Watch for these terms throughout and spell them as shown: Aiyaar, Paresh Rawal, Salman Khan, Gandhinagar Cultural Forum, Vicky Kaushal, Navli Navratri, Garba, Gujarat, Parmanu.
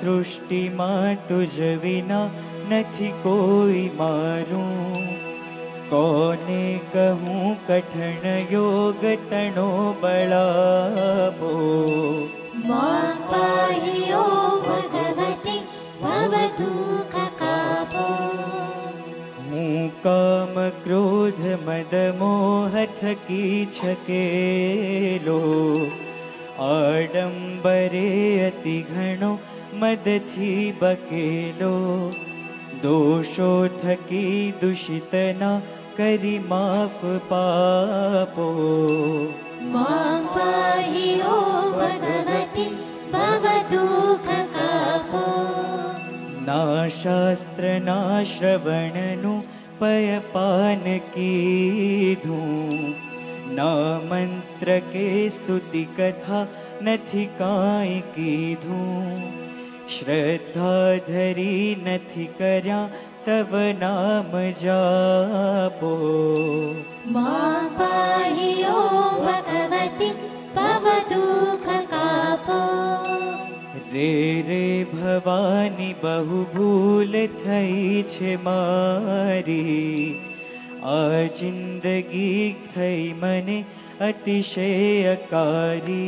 सृष्टि मां तुझ विना नथी कोई मारूं कोने कहूँ कठिन योग तनो बलापो मां पाहियो भगवती भवदुख कापो मुँ काम क्रोध मद मोह थकी छकेलो आडंबरे अति घणो मदथी बकेलो दोषो थकी दुषितना करी माफ पापो मां पाहियो भगवती भव दुख कापो ना शास्त्र ना श्रवणनु पयपान कीधू ना मंत्र के स्तुति कथा नथी काई कीधू श्रद्धा धरी नथी कर्या तव नाम जापो मां पाहियो भगवती भव दुख कापो रे भवानी बहु भूल थई छे मारी आ जिंदगी थई मने अतिशय अकारी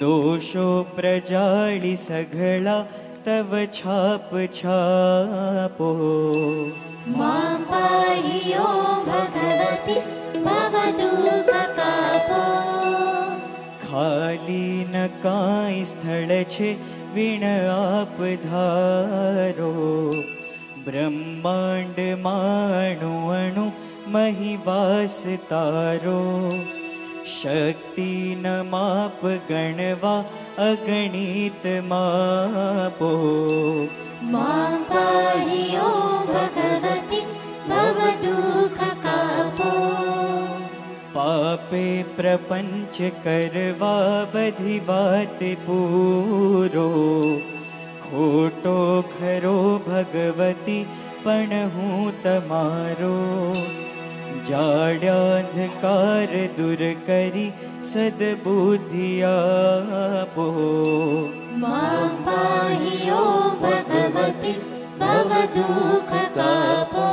दोषो प्रजाली सघला तव छाप छापो मां पाहियो भगवती भव दुख कापो खाली न काई स्थल छे विण आप धारो ब्रह्मांड माणु अणु महिवास तारो शक्ति न माप गणवा अगणित मापो मां पाहियो भगवती भव दुख कापो पापे प्रपंच करवा बधी वात पूरो खोटो खरो भगवती पण हूँ तमारो जाड्या अंधकार दूर करी सद्बुद्धि आपो मां पाहियो भगवती भव दुख कापो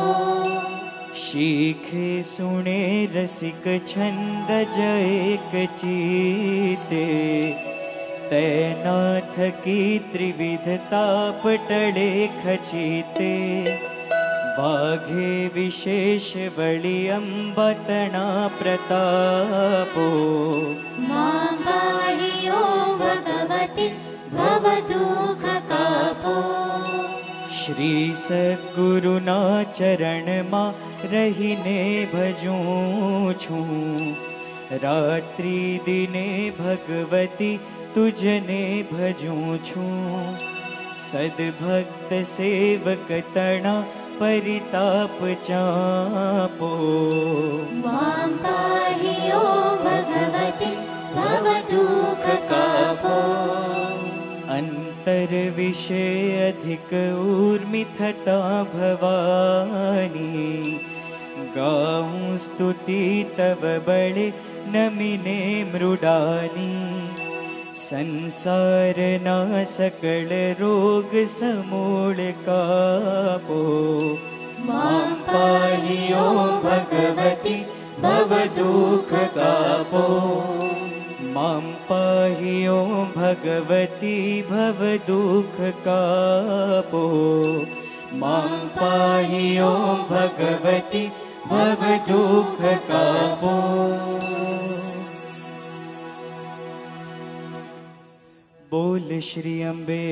शीखे सुने रसिक छंद जैक चीते तैना थकी त्रिविधता पटले खचीते वाघे विशेष बलिअंब तना प्रतापो मां पाहियो भगवती भव दुख कापो श्री सद्गुरुना चरण मां रहीने भजूं छूं रात्रि दिने भगवती तुझने भजूं छूं सद्भक्त सेवक तना परिताप चापो मां पाहियो भगवती भव दुख कापो अंतर विषय अधिक ऊर्मि थता भवानी गाऊं स्तुति तव बड़े नमिने मृडानी संसार ना सकल रोग समूल कापो मां पाहियो भगवती भव दुख कापो मां पाहियो भगवती भव दुख कापो मां पाहियो भगवती भव दुख कापो बोल श्री अम्बे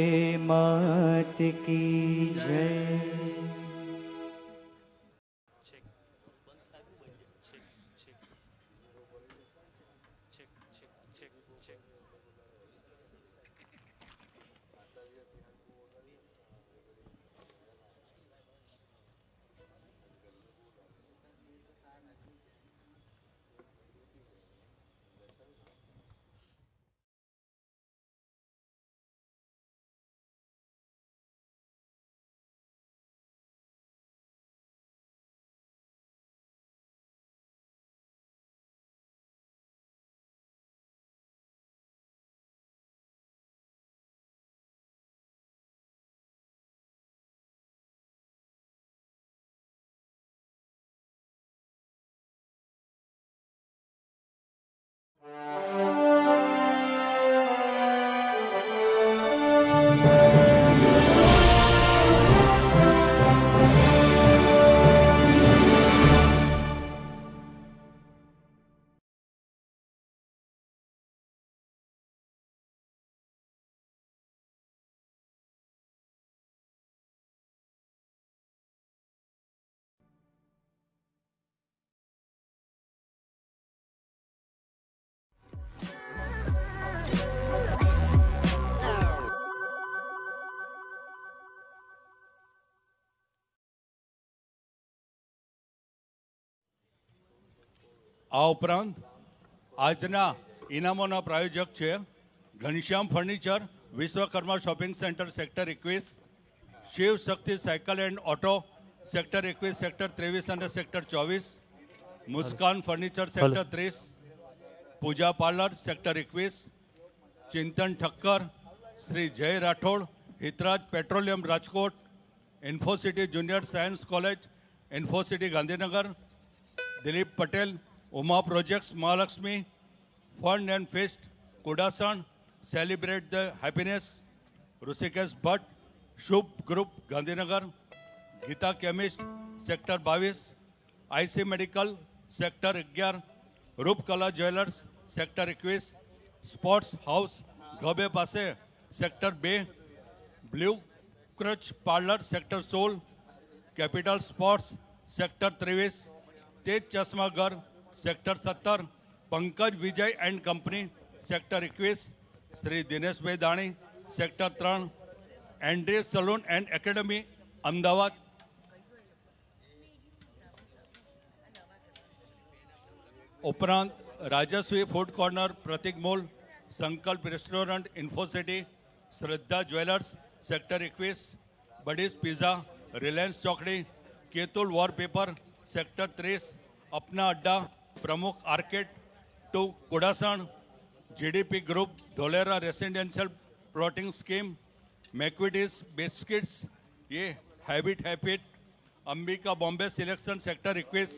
मात की जय। आ उपरांत आजना इनामोना प्रायोजक छे Ghanshyam furniture Vishwakarma shopping centre sector 21, Shiv Shakti cycle and auto sector 21, sector 23 और sector 24, Muskan furniture sector 30, Pooja parlour sector 21, Chintan Thakkar, Shri Jay Rathod, Hitraj petroleum Rajkot, Infocity junior science college, Infocity Gandhinagar, Dilip Patel, Uma projects, Mahalakshmi, fun and feast, Kudasan, celebrate the happiness, Rishikesh Bhatt, Shubh group Gandhinagar, Geeta chemist sector 22, IC medical sector 11, Roopkala jewellers sector 21, sports house घबे पासे sector 2, blue crunch parlour sector 16, capital sports sector 23, Tej Chashma Ghar sector 70, Pankaj Vijay and company sector 21, Shri Dinesh bhai Dani sector 3, Andre salon and academy Ahmedabad, उपरांत Rajasvi food corner, Prateek mall, Sankalp restaurant, Infocity, Shraddha jewellers sector 21, buddies pizza, Reliance चौकड़ी, Ketul wallpaper sector 30, Apna Adda Pramukh arcade two Kudasan, GDP group Dholera residential plotting scheme, McVitie's biscuits, ये habit, Ambika Bombay selection sector 21,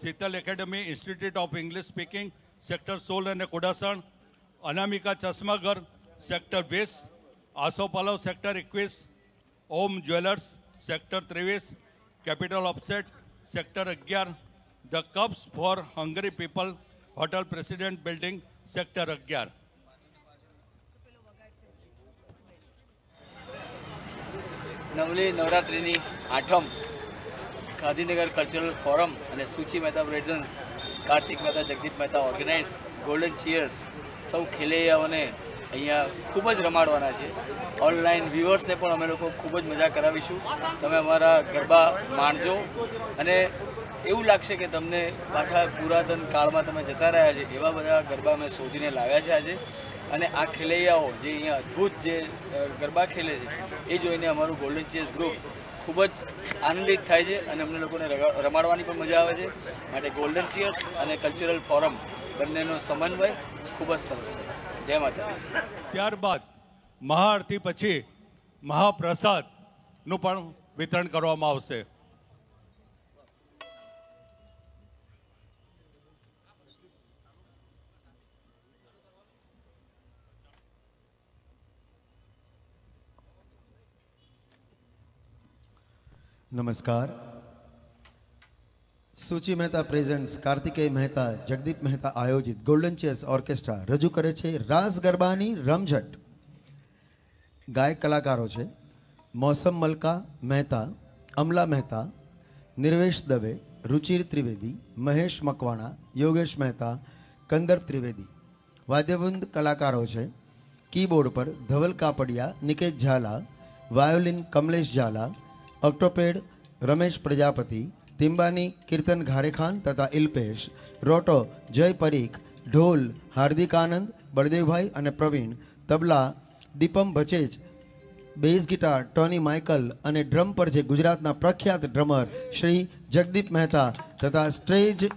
Sheetal academy institute of English speaking sector 16 और Kudasan, Anamika Chashmaghar sector 20, Asopalav sector 21, Om jewellers sector 23, capital offset sector 11, the cups for hungry people hotel president building sector 11. नवली नवरात्रिनी आठम Gandhinagar cultural forum और Suchi Mehta presents Kartik Mehta Jagdeep Mehta organise golden cheers सौ खेलैयाओने अहींया खूब ज रमाडवाना छे. ऑनलाइन व्यूअर्स ने पण अमे लोको खूब ज मजा करावीशुं. तमे अमारा गरबा माणजो अने एवं लगते कि तमने पाछा पुरातन काल में तमे जता रहा है एवा बधा गरबा में शोधीने लाव्या छे आजे. अने आ खेलैयाओ जे अहींया अद्भुत जे गरबा खेले छे ए जोईने अमारू गोल्डन चेस ग्रुप खूब ज आनंदित थाय छे अने अमने लोकोने रमाडवानी पण मजा आवे छे. माटे गोल्डन चीयर्स अने कल्चरल फोरम बंनेनो समन्वय खूब ज सरस छे. जय माता. त्यारबाद महाआरती पछी महाप्रसाद नुं पण वितरण करवामां आवशे. नमस्कार. सूची मेहता प्रेजेंट्स कार्तिकेय मेहता जगदीप मेहता आयोजित गोल्डन चेस ऑर्केस्ट्रा रजू करे छे रास गरबानी रमझट. गायक कलाकारों छे मौसम मलका मेहता, अमला मेहता, निर्वेश दवे, रुचिर त्रिवेदी, महेश मकवाणा, योगेश मेहता, कंदर्प त्रिवेदी. वाद्यवृंद कलाकारों छे कीबोर्ड पर धवल कापड़िया, निकेत झाला, वायोलिन कमलेश झाला, ऑक्टोपेड रमेश प्रजापति, तिम्बानी कीर्तन घारेखान तथा इल्पेश, रोटो जय परीख, ढोल हार्दिक आनंद बड़देव भाई और प्रवीण, तबला Deepam Bhachech, bass guitar Tony Michael और ड्रम पर जे गुजरातना प्रख्यात ड्रमर श्री जगदीप मेहता तथा स्टेज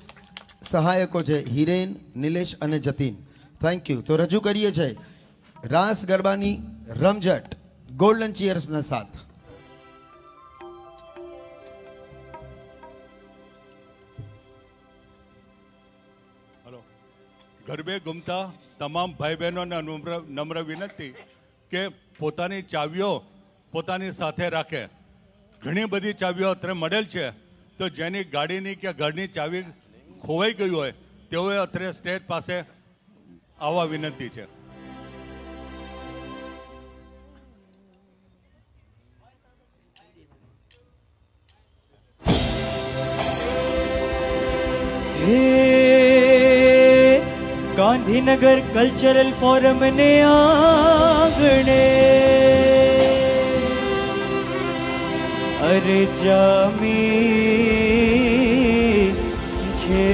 सहायकों से हिरेन, नीलेष और जतीन. Thank you. तो रजू करिए छे रास गरबानी रमझट गोल्डन चीयर्स ना साथ. ગરબે ગુમતા તમામ ભાઈ બહેનોને નમ્ર વિનંતી કે પોતાની ચાવીઓ પોતાની સાથે રાખે. ઘણી બધી ચાવીઓ અત્રે મળેલ છે, તો જેની ગાડીની કે ઘરની ચાવી ખોવાઈ ગઈ હોય તેઓએ અત્રે સ્ટેજ પાસે આવવા વિનંતી છે. गांधीनगर कल्चरल फोरम ने आंगणे अरे जामी छे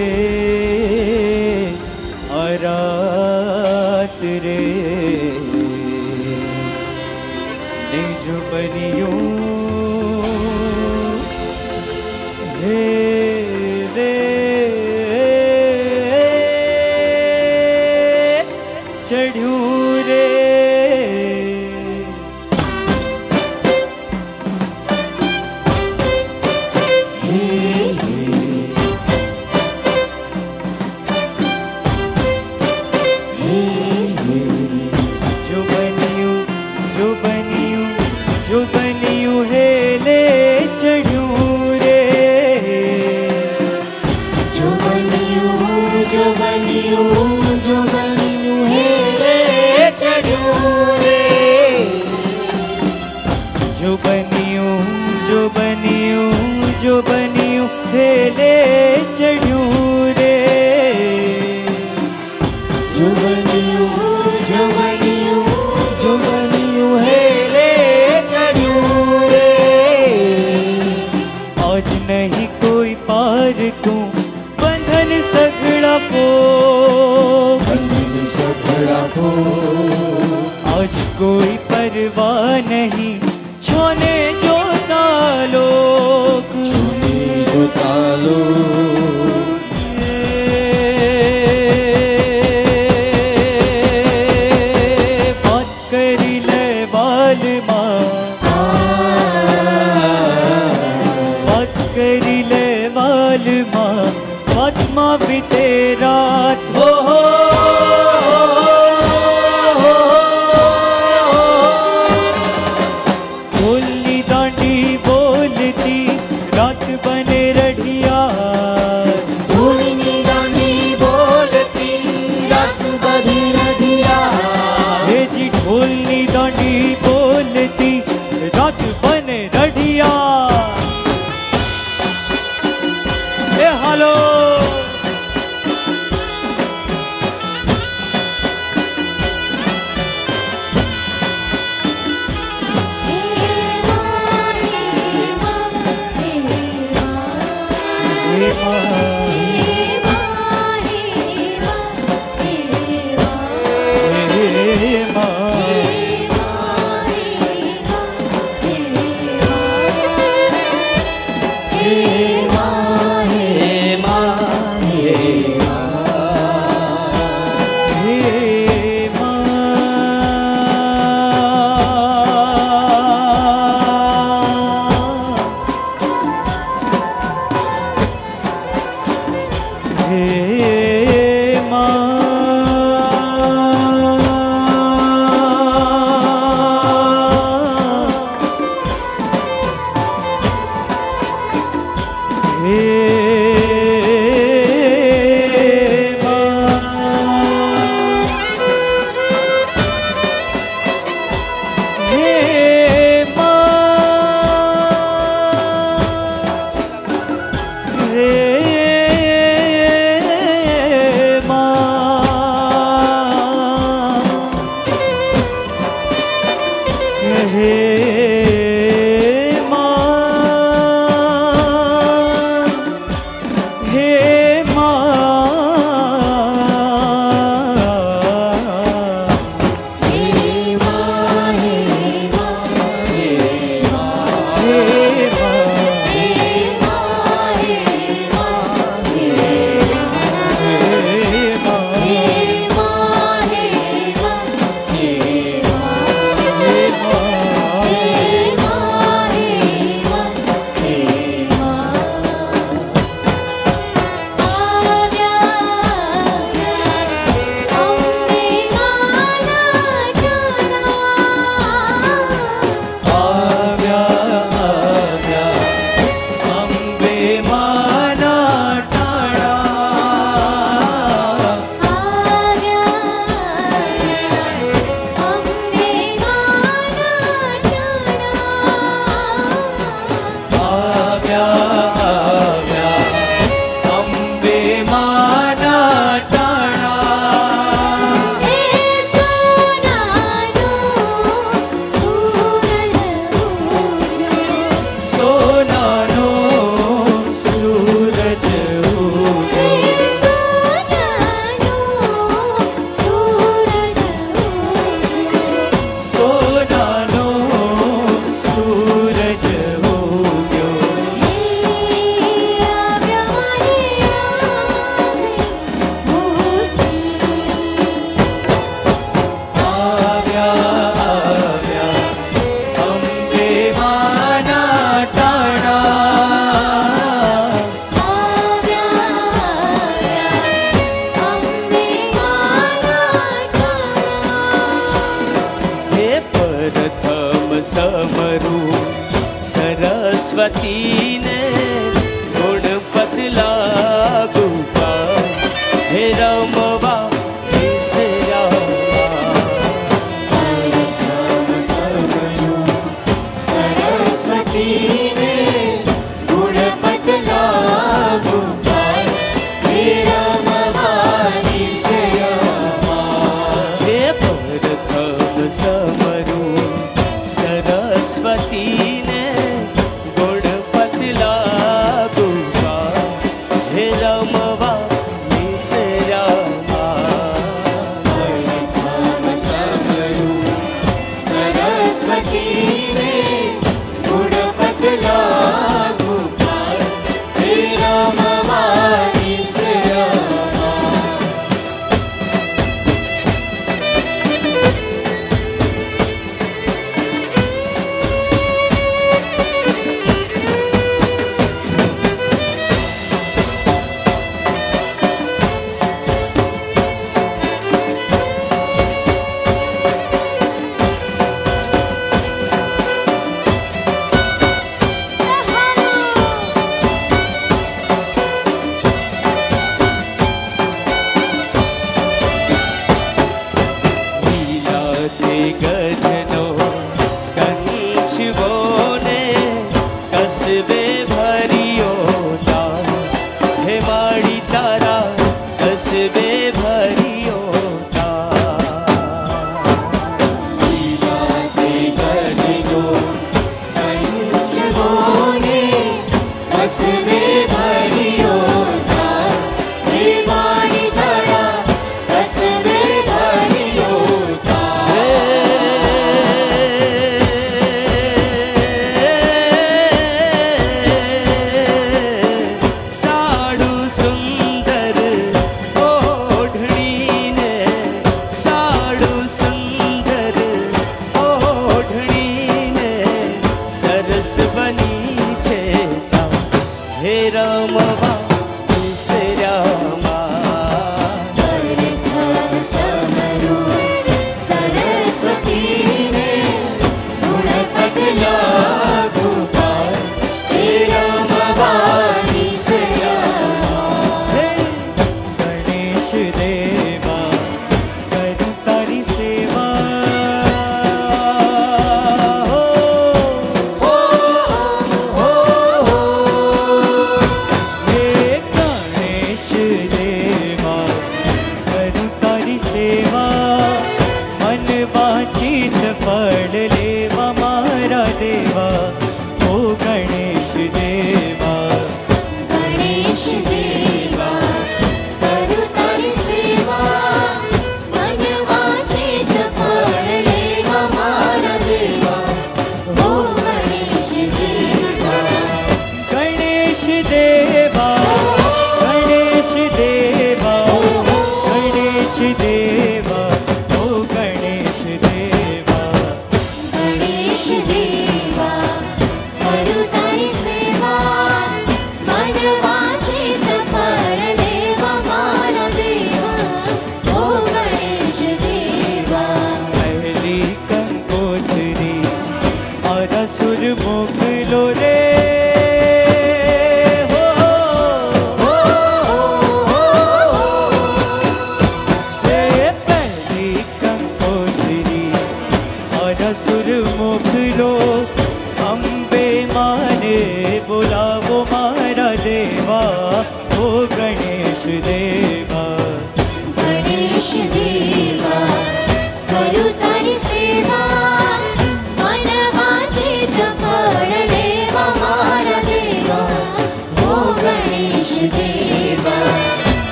अरात रे जो बनियो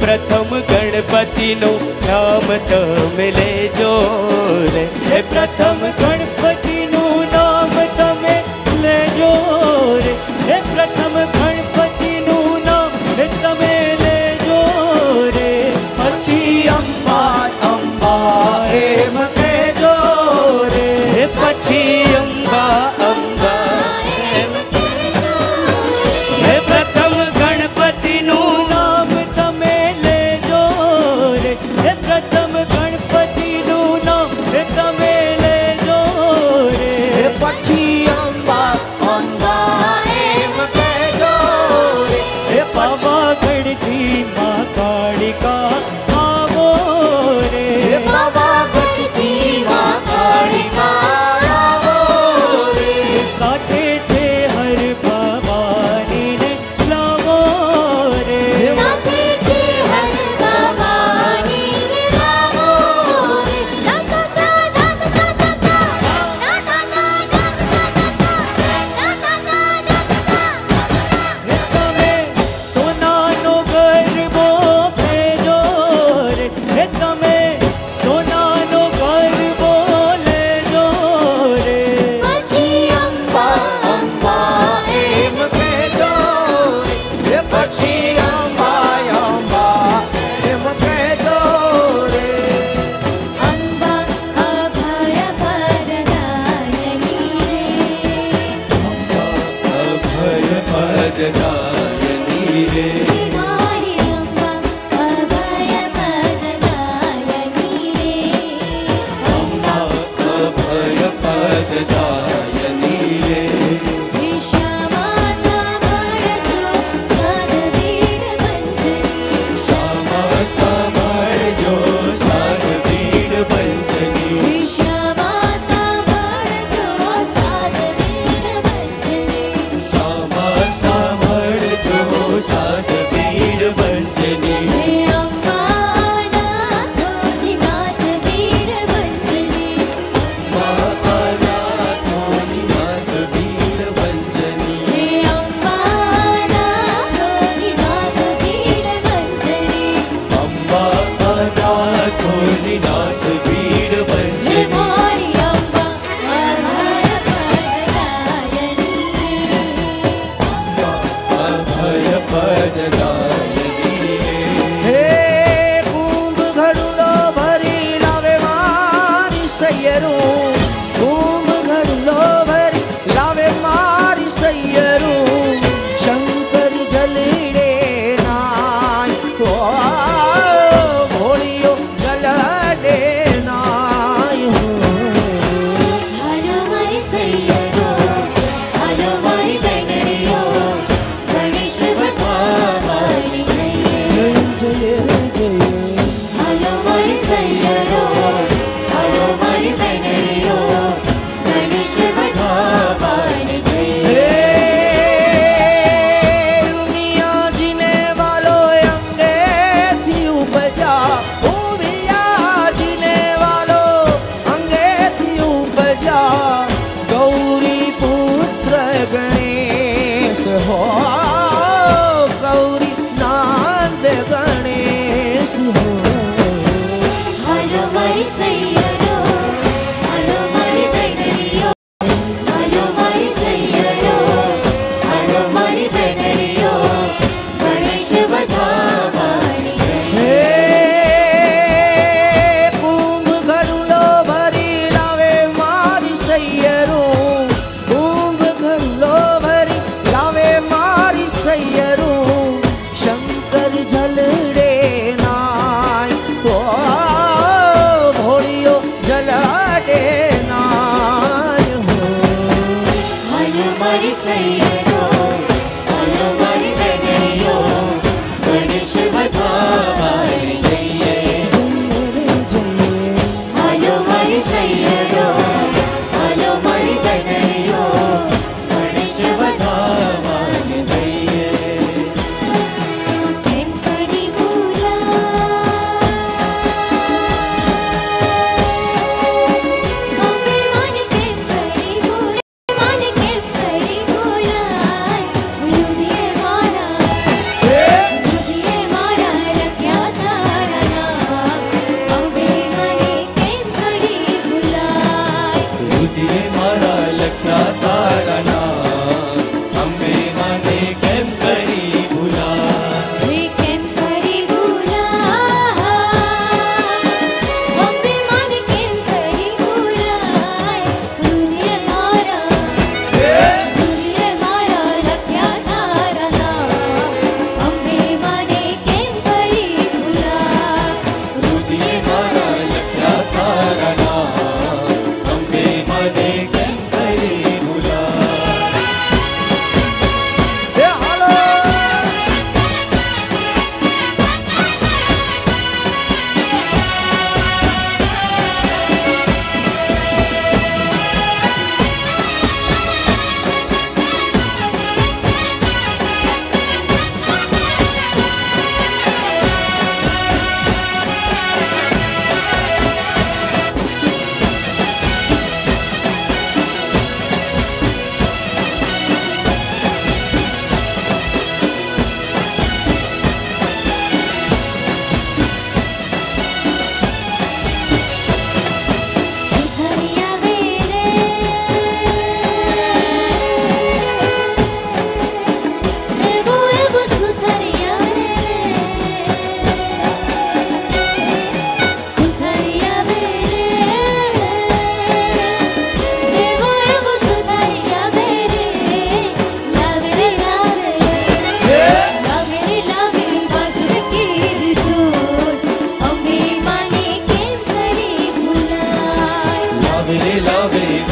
प्रथम गण गणपति नु नाम तमे लेजो रे, हे प्रथम गणपति नु नाम तमे लेजो रे, हे प्रथम गणपति नु नाम तमे लेजो रे। पछी अम्बा अम्बा एम कहेजो रे, हे पछी अम्बा अम्बा एम कहेजो रे, हे प्रथम गणपति नु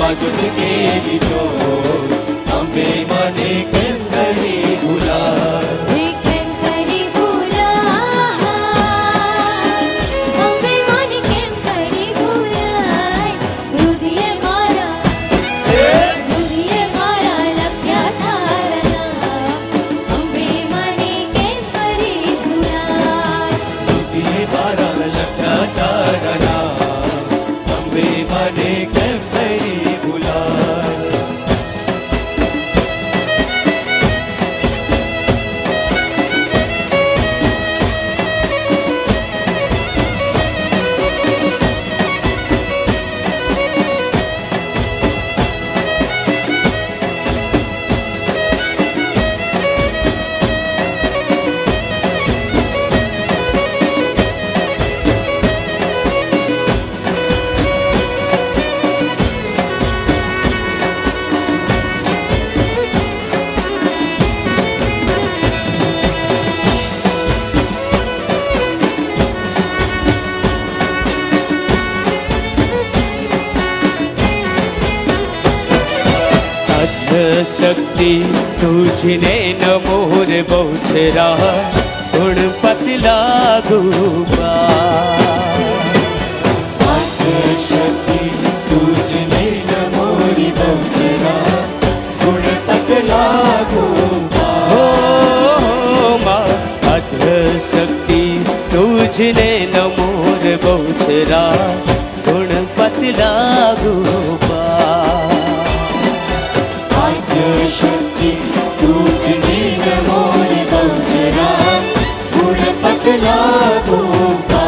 मजद के दिलो अम्बे मने केम करी भूला तुझने नमोर बहुचरा गुण पतला गुबा शक्ति तुझने नमोर बहुचरा गुण पतला गुबा हो माँ अध शक्ति तुझने नमोर बहुचरा गुण पतला गुबा शक्ति तुझने नमोर बहुचरा गुण पतला गुबा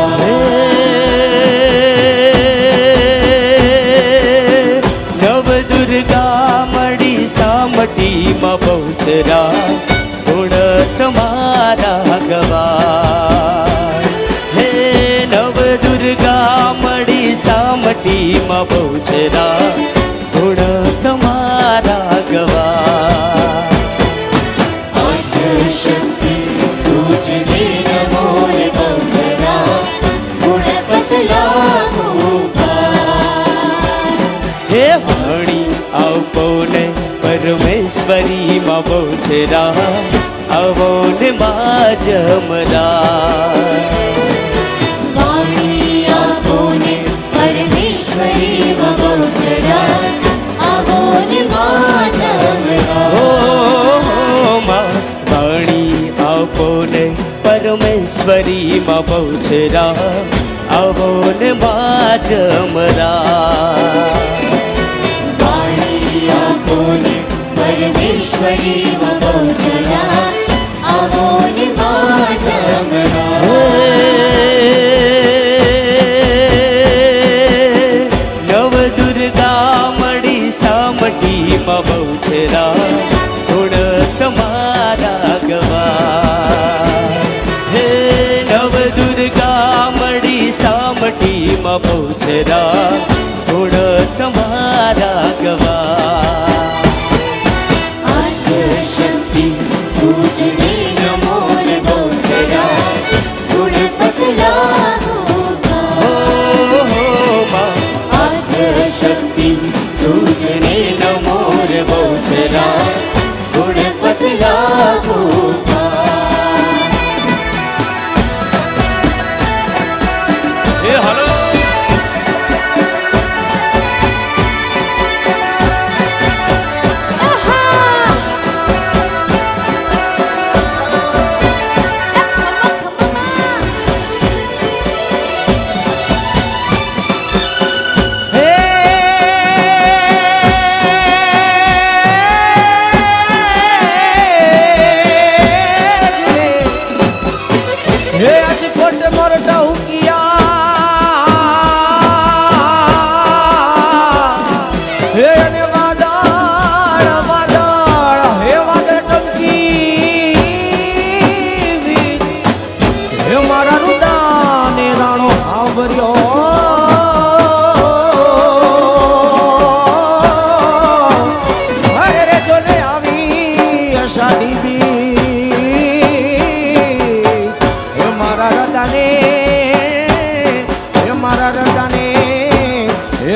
नव दुर्गा मड़ी सामटी माँ बहुचरा गुण तुम्हारा गवा हे नव दुर्गा मड़ी सामटी माँ बहुचरा गुण तुम्हारा गवा परमेश्वरी माँ बहुचरा अवोन माँ जमरा परमेश्वरी माँ बहुचरा अवोन माँ जमरा हो माँ वाणी अवोन परमेश्वरी माँ बहुचरा अवोन माँ जमरा परमेश्वरी माँ बहुचरा अवोन माँ जमरा नव दुर्गा मणि सामटी माँ बहुचरा गुण तुम्हारा गवा हे नव दुर्गा मणि सामटी माँ बहुचरा गुण तुम्हारा गवा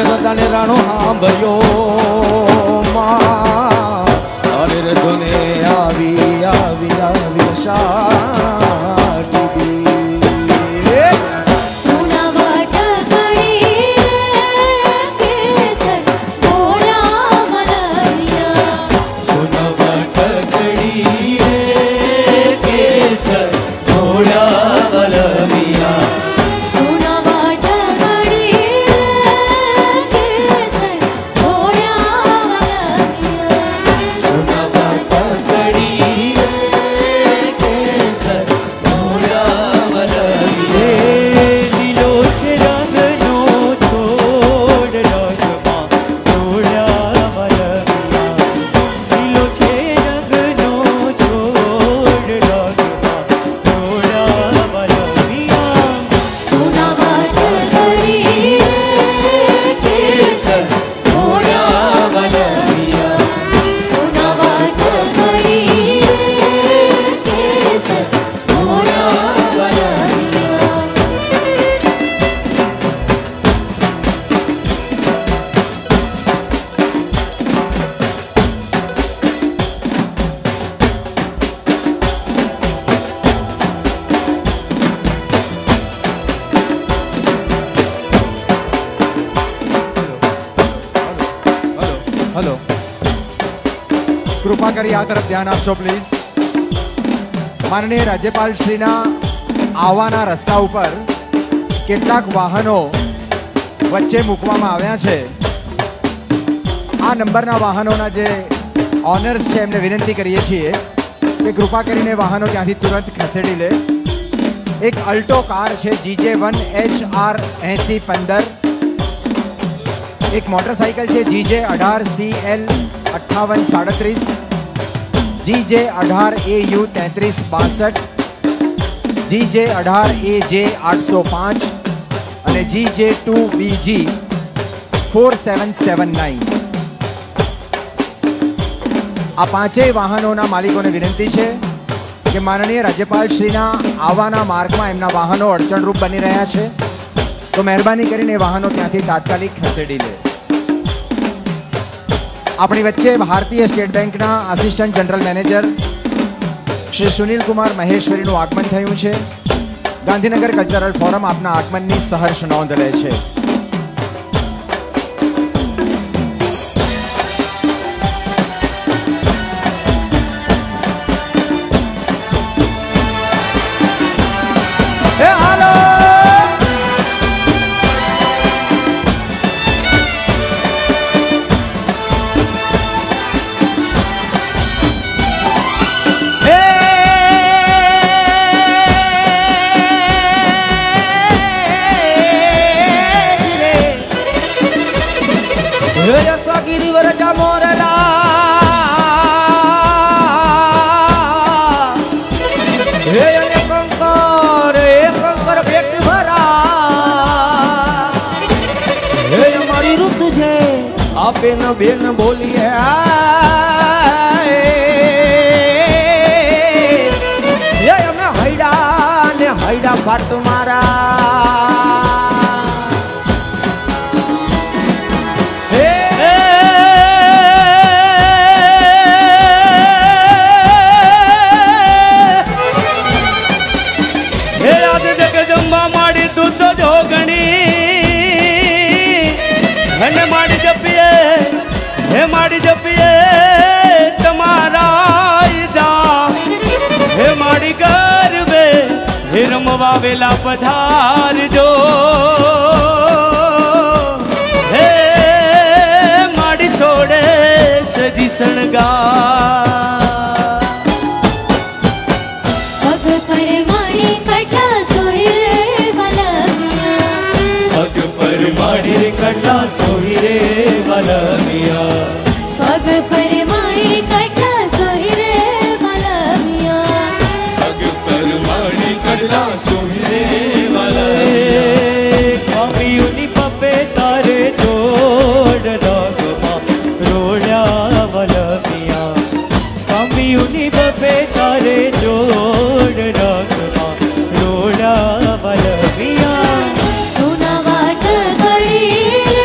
रे बधाने राणो हांभयो मां अरे रे जोने आवी आवी आवी शाटी तरफ ध्यान आपशो प्लीज। माननीय राज्यपाल श्रीना आवाना रस्ता उपर કેટલાક વાહનો વચ્ચે મૂકવામાં આવ્યા છે। આ નંબરના વાહનોના જે ઓનર્સ છે એમને વિનંતી કરીએ છીએ કે કૃપા કરીને વાહનો ત્યાંથી તુરંત ખસેડી લે। એક અલ્ટો કાર છે GJ 1HR 8015, એક મોટરસાઇકલ છે GJ 18CL 5837, GJ 18AU 3362, GJ 18AJ 805 और GJ 2BG 4779। आ पांचेय वाहनों मालिकों ने विनती है कि माननीय राज्यपाल श्रीना आवाना मार्ग में एमना वाहनों अड़चणरूप बनी रहा है, तो मेहरबानी करीने वाहनों त्यांथी तात्कालिक खसेड़ी ले। अपनी वच्चे भारतीय स्टेट बैंक ना assistant general manager Shri Sunil Kumar Maheshwari नु आगमन थयुं छे। गांधीनगर कल्चरल फोरम आपना आगमन नी सहर्ष नोंध ले छे। बेन बोली है ये हमें हैडा ने हैडा फाट तुम्हारा वावेला पधार जो हे माड़ी सोड़े सजी सणगा पग पर माड़ी कटला सोहिरे वालमिया पग पर माड़ी कटला सोहिरे वालमिया पग पर माड़ी कटला सोहिरे वालमिया पग पर माड़ी कटला रोड़ा वलविया सुना वाट घड़ी रे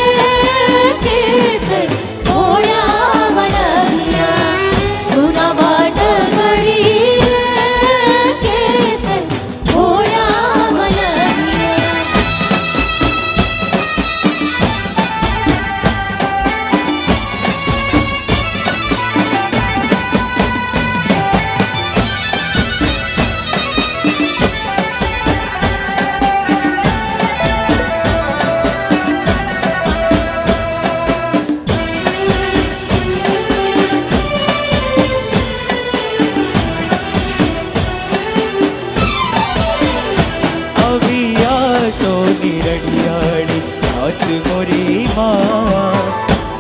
गोरी माँ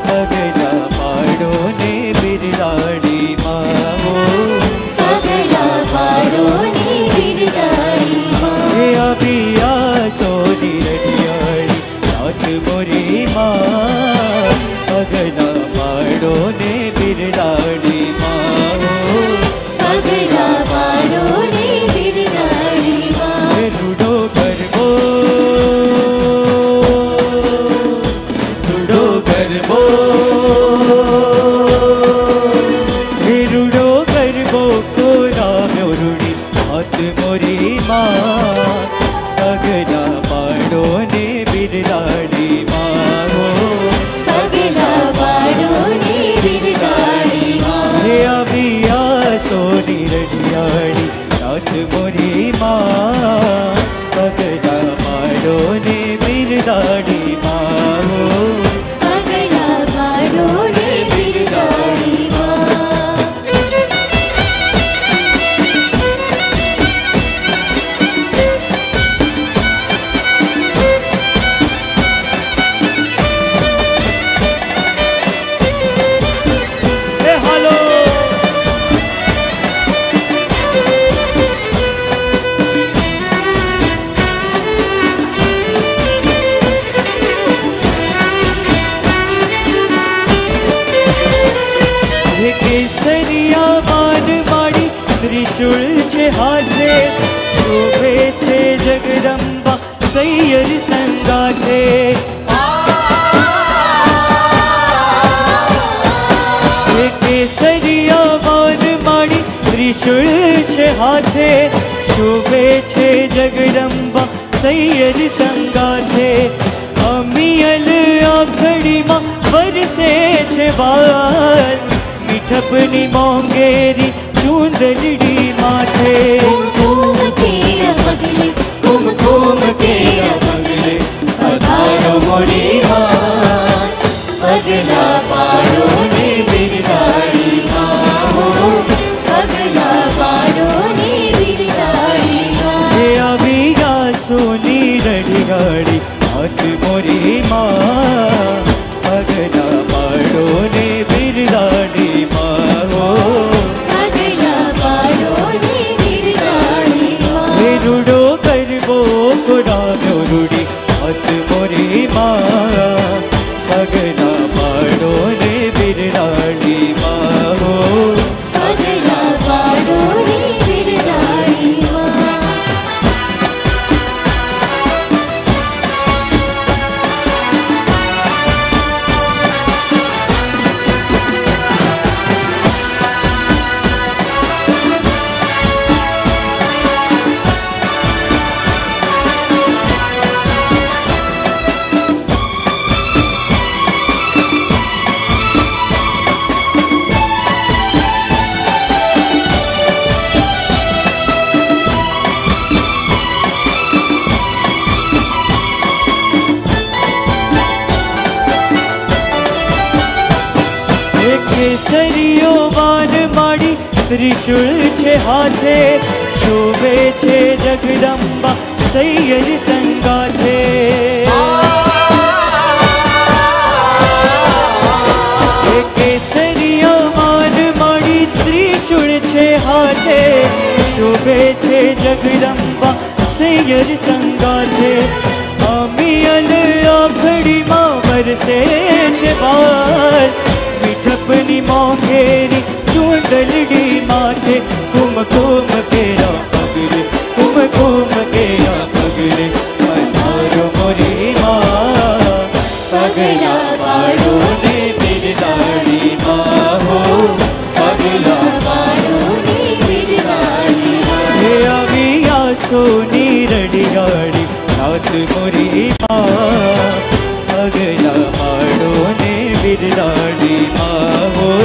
पगला पाड़ो ने बिरदाड़ी माँ वो पगला पाड़ो ने बिरदाड़ी माँ ये अभिया सोनी रटियाड़ी रात गोरी माँ पगला पाड़ो ने बिरदाड़ी माँ वो पगला पाड़ो ने बिरदाड़ी माँ ये रूडो गरबो मोरी माँ पगला पाड़ो ने बिरदाड़ी माँ हो पगला पाड़ो ने बिरदाड़ी माँ जगदंबा सैयर संगाते केसरिया वान माड़ी त्रिशूल छे हाथे शोभे छे जगदंबा सैयर संगाते अमियल आखड़ी मां वरसे छे बाल मीठपनी मोंगेरी चूंदड़ी माथे घूम तेरा पगले पधारो मोरी माँ पगला पाड़ो ने बिरदाड़ी माँ हो पगला पाड़ो ने बिरदाड़ी माँ ये अभिया सोनी रड़ियाड़ी हाथ मोरी माँ पगला पाड़ो ने बिरदाड़ी माँ हो पगला पाड़ो ने बिरदाड़ी माँ ये रूडो रूड़ी हाथ मोरी माँ पगला पाड़ो ने बिरदाड़ी माँ हो पगला पाड़ो ने बिरदाड़ी माँ त्रिशूल छे हाथे शोभे छे जगदंबा सैयर संगाथे केसरिया मान माड़ी त्रिशूल छे हाथे शोभे छे जगदंबा सैयर संगाथे अमियल आखड़ी माँ वरसे छे बाल मिठपनी मोंघेरी चूंदड़ी माथे कुमकुम केरा पगले पधारो मोरी माँ पगला पाड़ो ने बिरदाड़ी माँ हो पगला पाड़ो ने बिरदाड़ी हे अभिया सोनी रड़ियाड़ी रात मोरी माँ पगला पाड़ो ने बिरदाड़ी माँ हो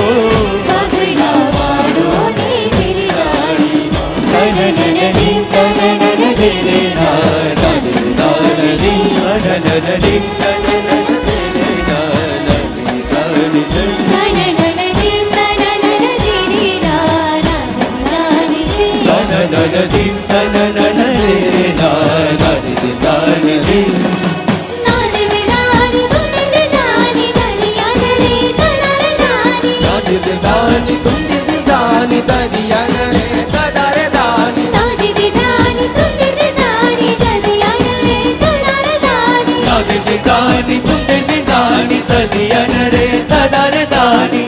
तदियन रे तदर दानी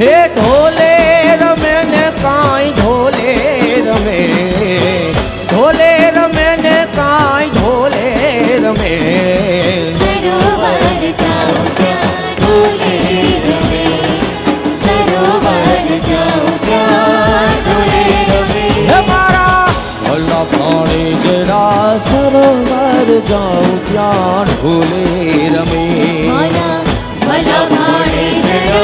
हे ढोले रमे ने काई ढोले रमे ने काई ढोले रमे सरोवर जाओ क्या ढोले रमे सरोवर जाओ क्या ढोले रमे हे मारा भला पानी जरा सरोवर जाओ क्या ढोले रमे मारा भला पानी जरा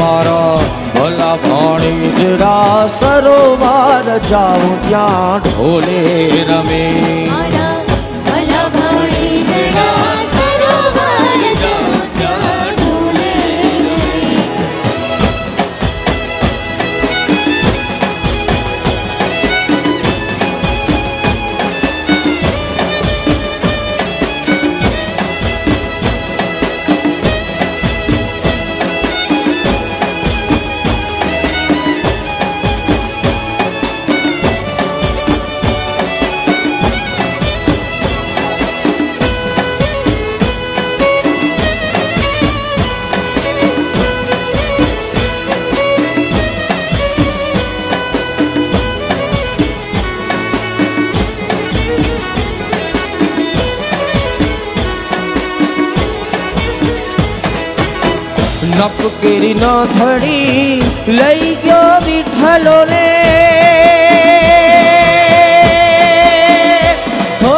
मारा भला पानी जरा सरोवर जाओ क्या ढोले रमे नप केरी न धड़ी लई गयो विठलो ने हो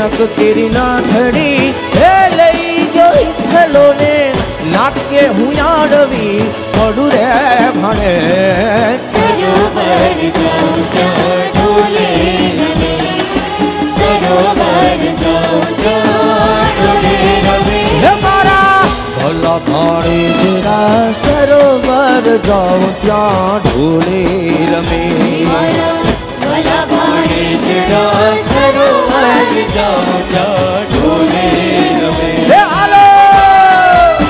नप केरी न धड़ी हे लई गयो विठलो ने नाक के हुयाडवी पडू रे भणे सरोवर जाओ क्या ढोले रमे सरोवर जाओ क्या ढोले रमे हमारा भला पानी जरा सरोवर जाओ क्या ढोले रमे हमारा भला पानी जरा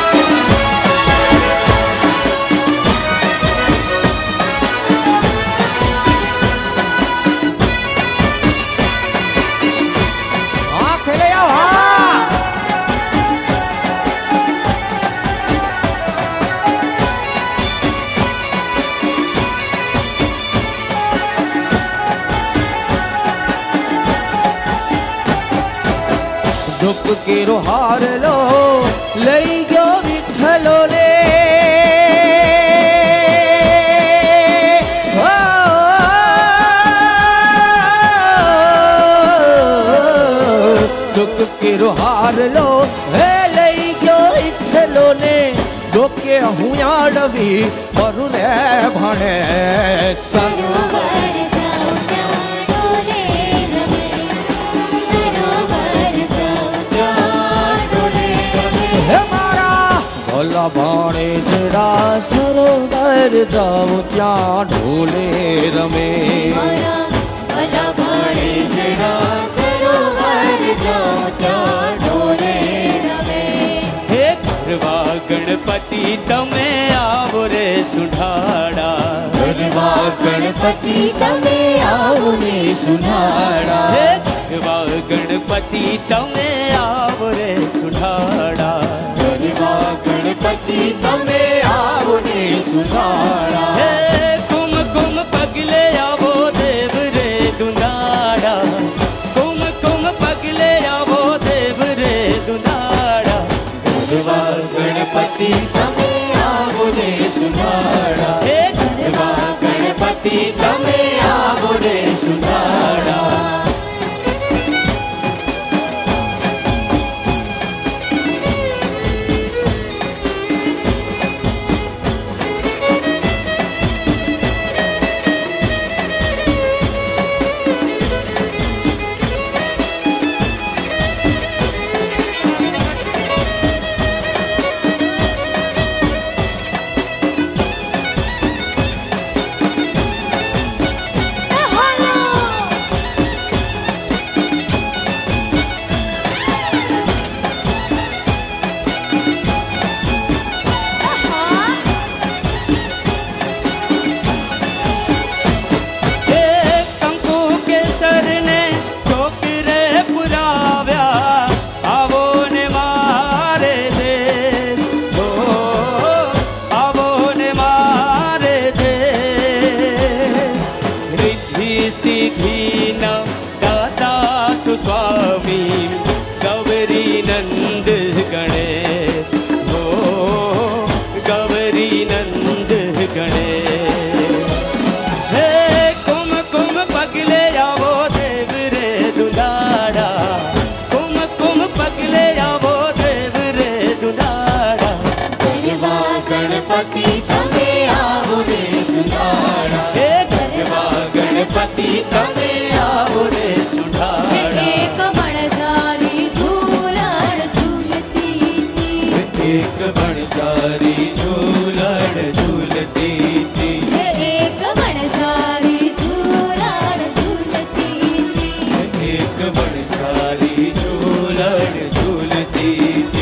सरोवर जाओ क्या ढोले रमे हे आलो केरो हार लो लई गयो विठलो ने दुख केरो हार लो हे लई गयो विठलो ने डोके हुया डवी परुने भाणे सरोवर भला पानी जरा सरोवर जाओ क्या ढोले रमे भला पानी जरा सरोवर जाओ क्या ढोले रमे हे गरबा गणपति तमे आवो रे सुंढाड़ा गरबा गणपति तमे आवो रे सुंढाड़ा हे गरबा गणपति तमे आवो रे सुंढाड़ा गणपति तमे आवो ने सुनाड़ा हे कुम कुम पगले आवो देव रे दुनाड़ा कुम कुम पगले आवो देव रे दुनाड़ा गरबा गणपति तमे आवो ने सुनाड़ा हे गरबा गणपति तमे आवो ने सुनाड़ा गणपति तमे आवो रे सुधारा, हे गरबा गणपति तमे आवो रे सुधारा। एक बनजारी झूलड़ झूलती थी, एक बनजारी झूलड़ झूलती थी, एक बनजारी झूलड़ झूलती थी, एक बनजारी झूलड़ झूलती थी।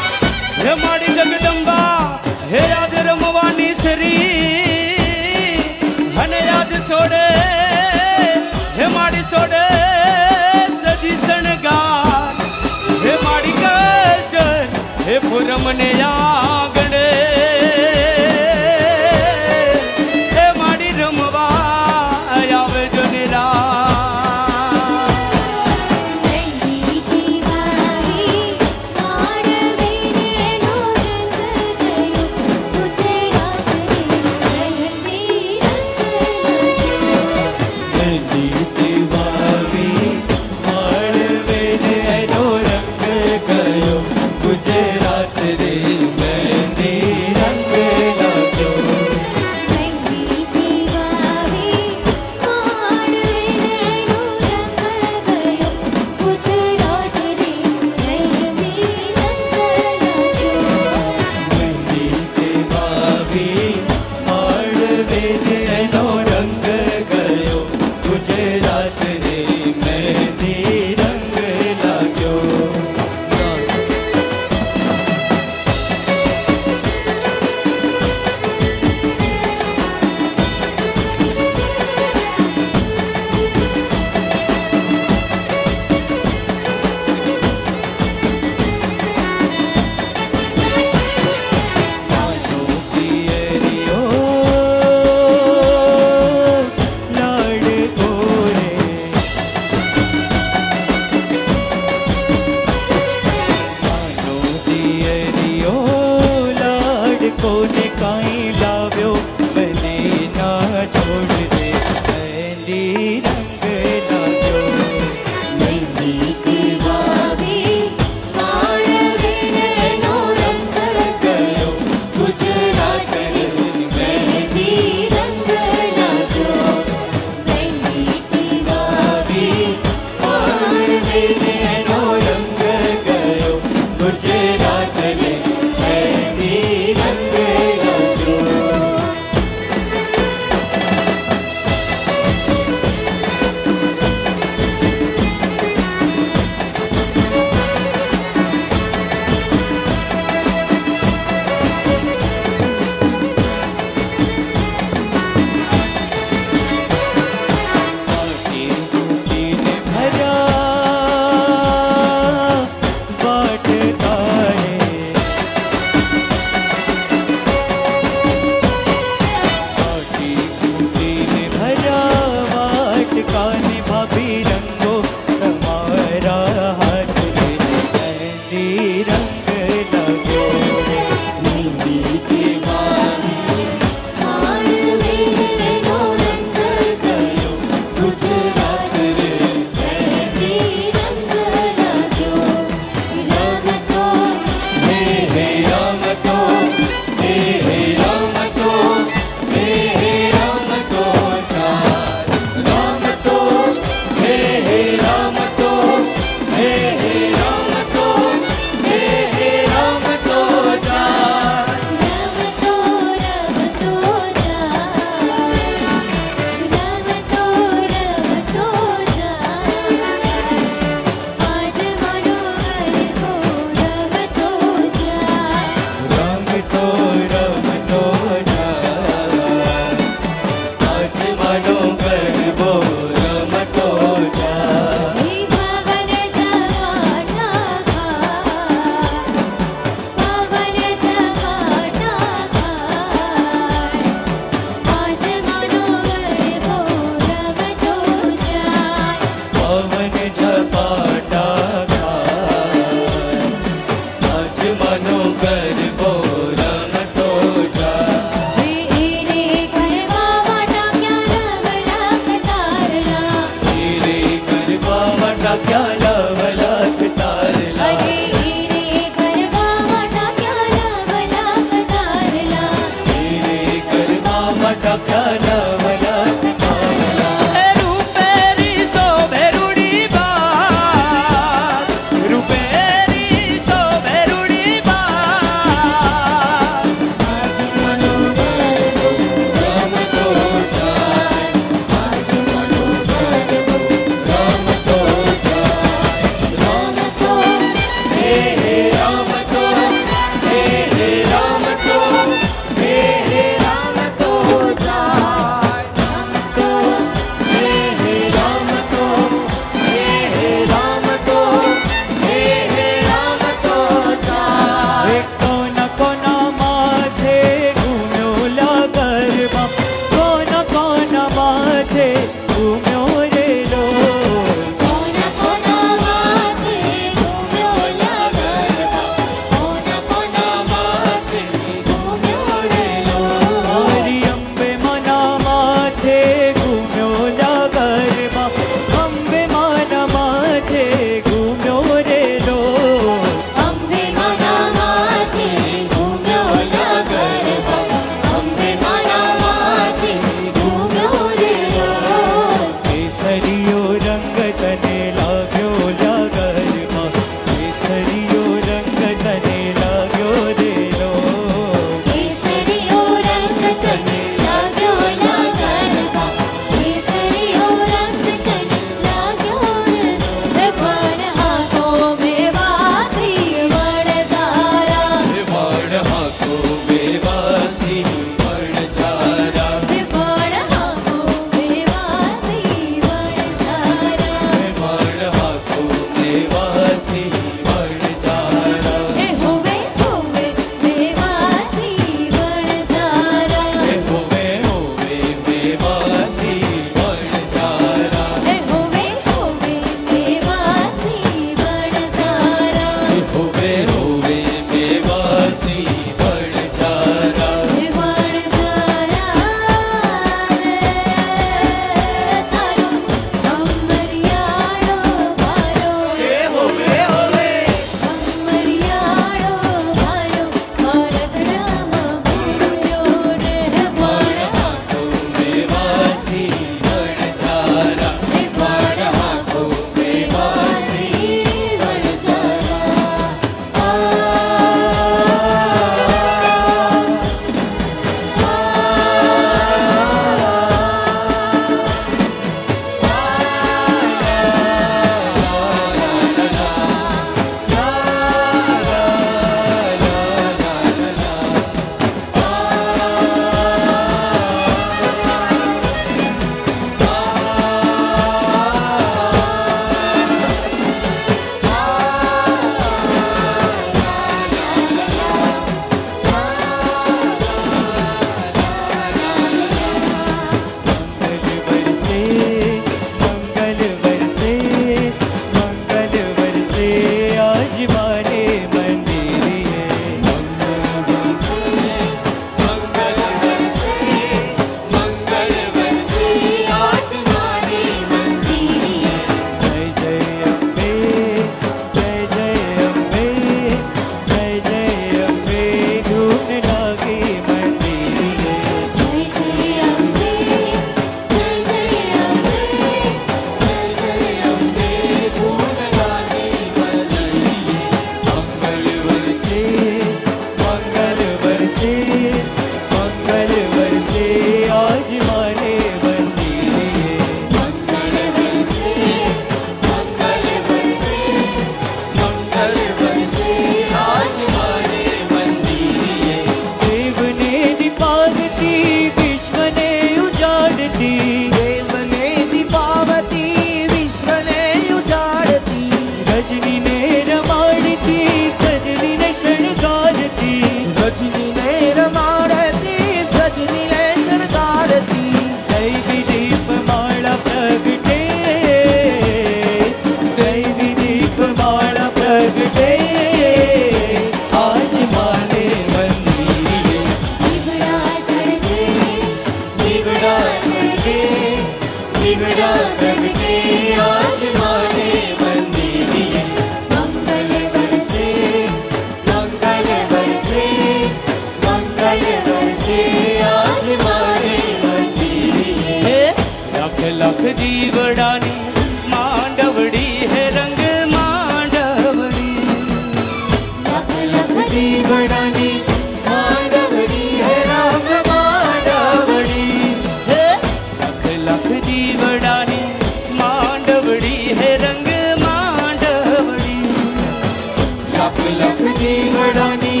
लखनी घड़ानी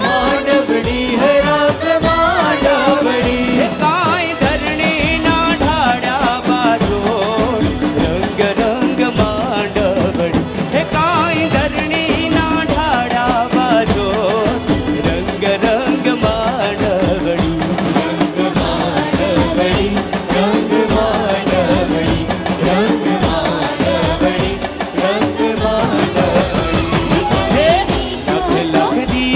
मांडवड़ी है रास मांडवड़ी काय धरणे ना ढाड़ा बाजो रंग रंग मांडवड़ी हे काय धरणे ना ढाड़ा बाजो रंग मांडवड़ी रंग मांडवड़ी लख लख दी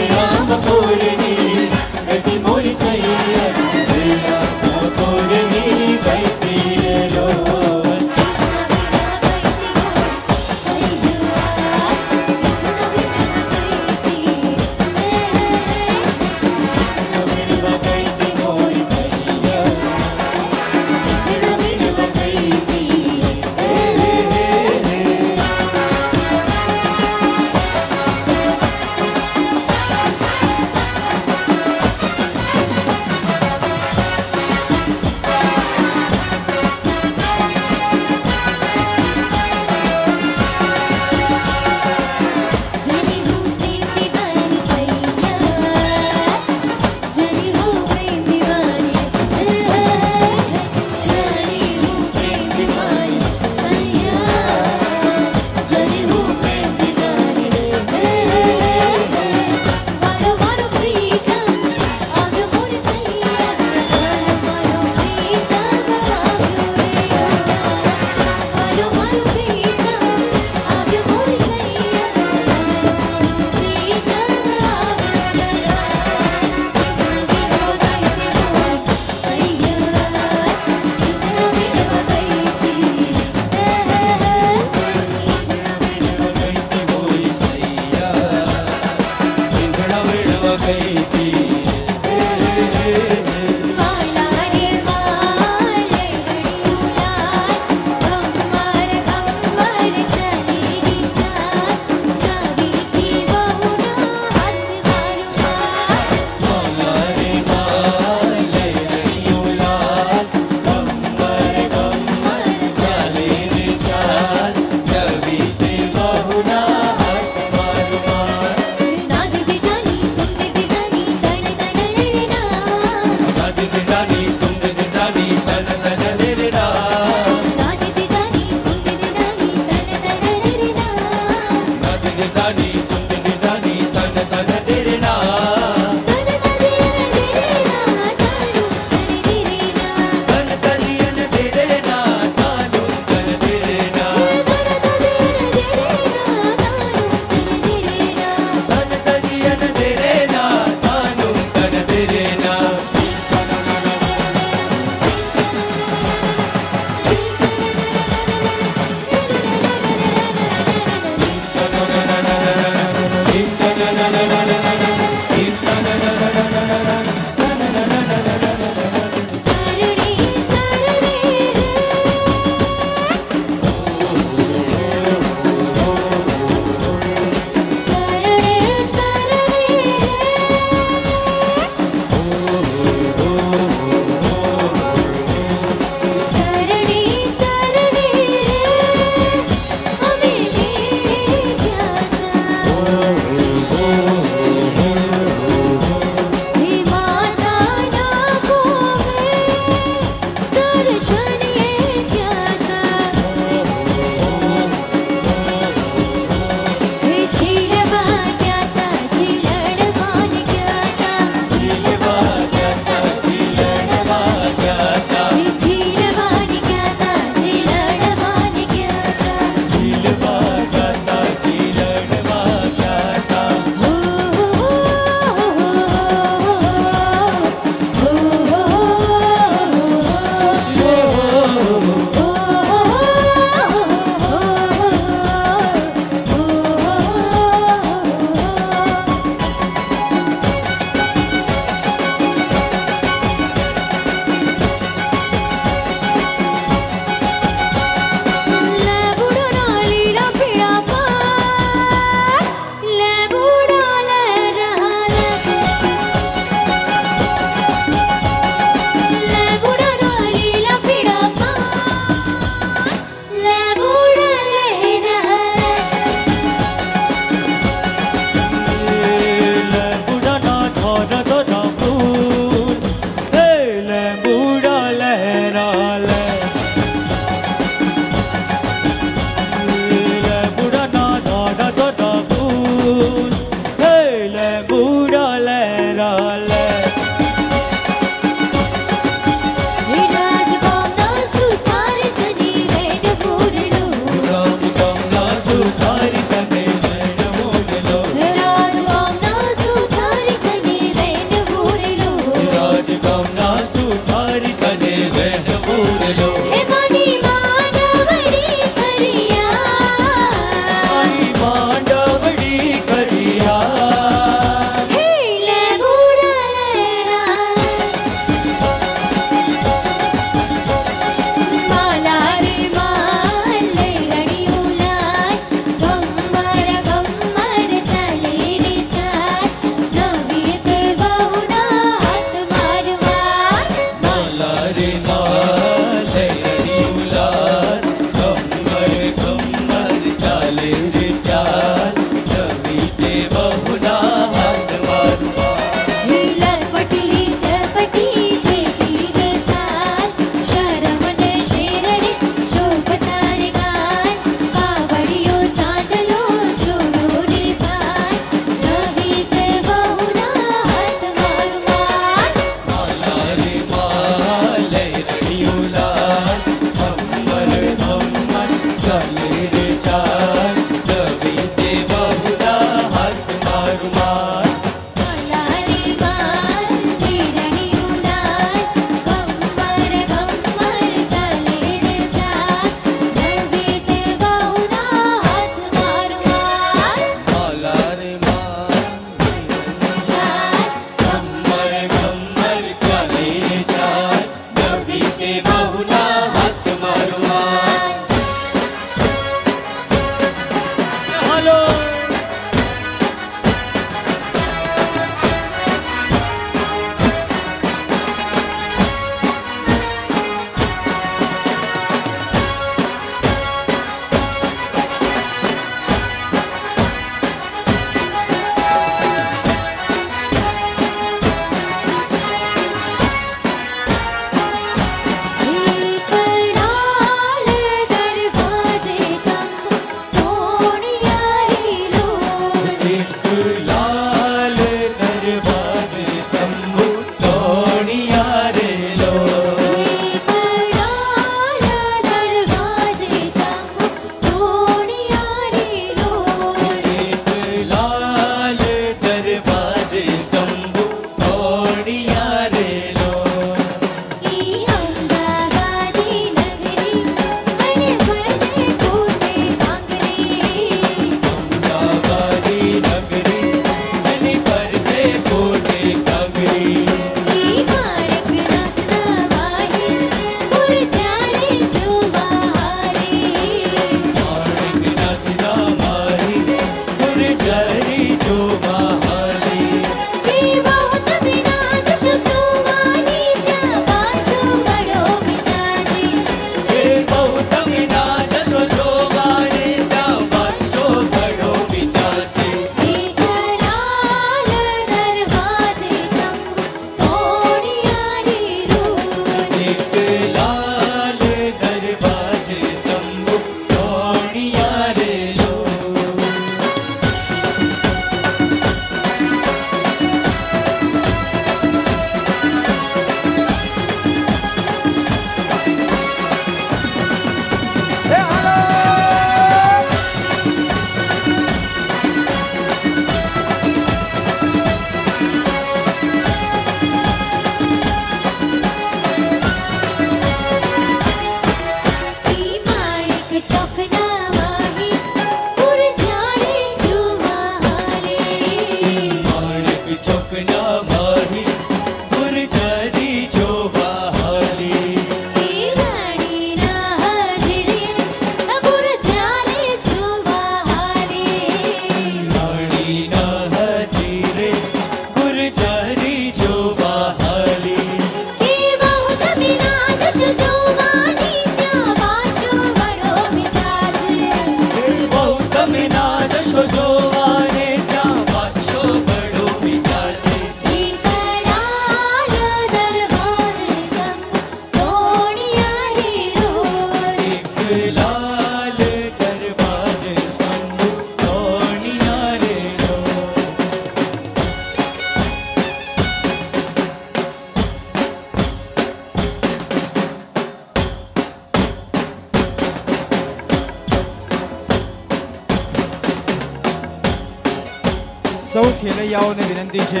કનૈયાઓને વિનંતી છે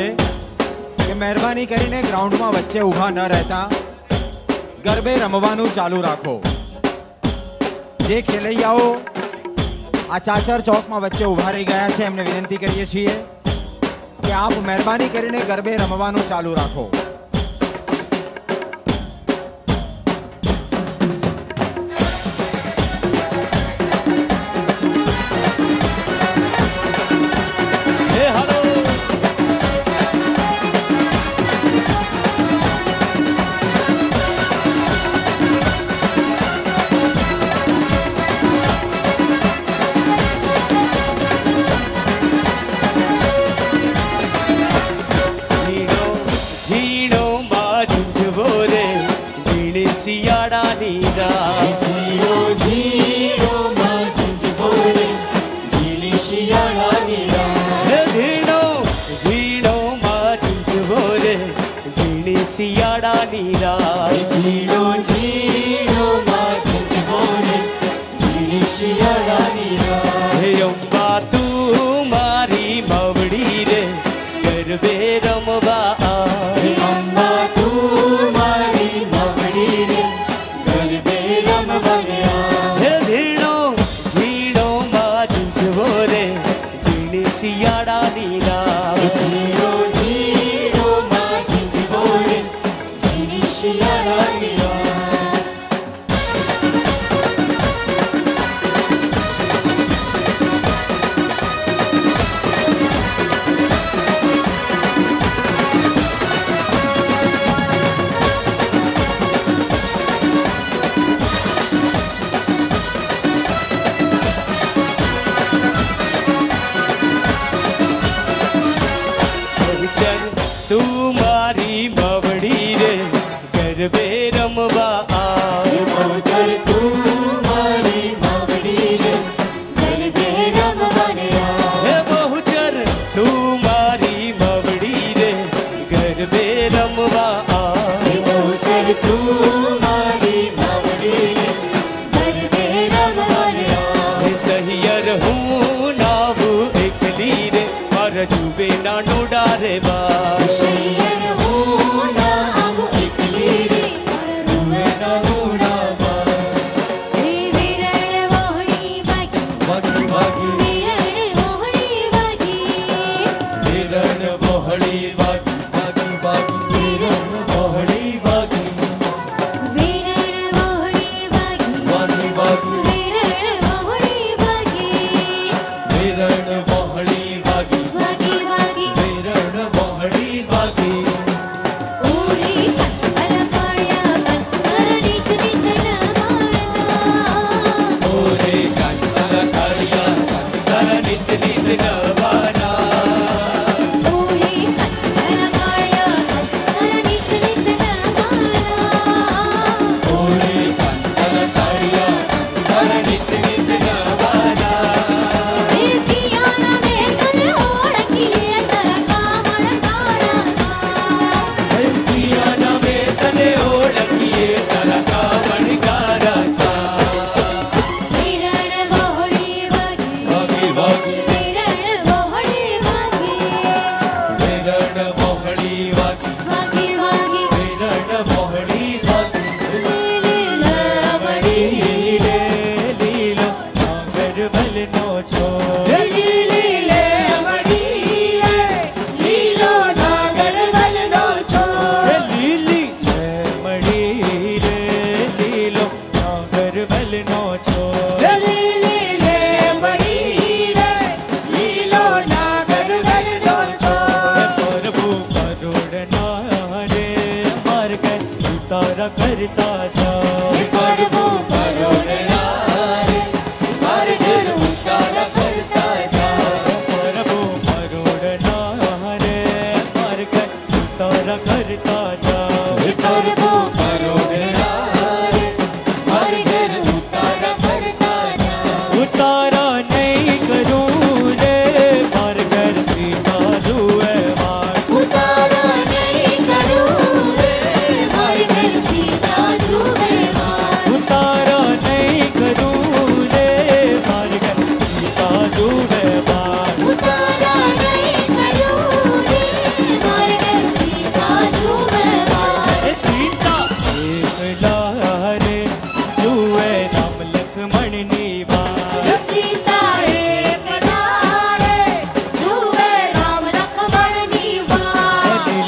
કે મહેરબાની કરીને ગ્રાઉન્ડમાં વચ્ચે ઊભા ન રહેતા ગરબે રમવાનું ચાલુ રાખો. જે ખેલૈયાઓ આ ચાચર ચોકમાં વચ્ચે ઊભા રહી ગયા છે એમને વિનંતી કરીએ છીએ કે આપ મહેરબાની કરીને ગરબે રમવાનું ચાલુ રાખો. We're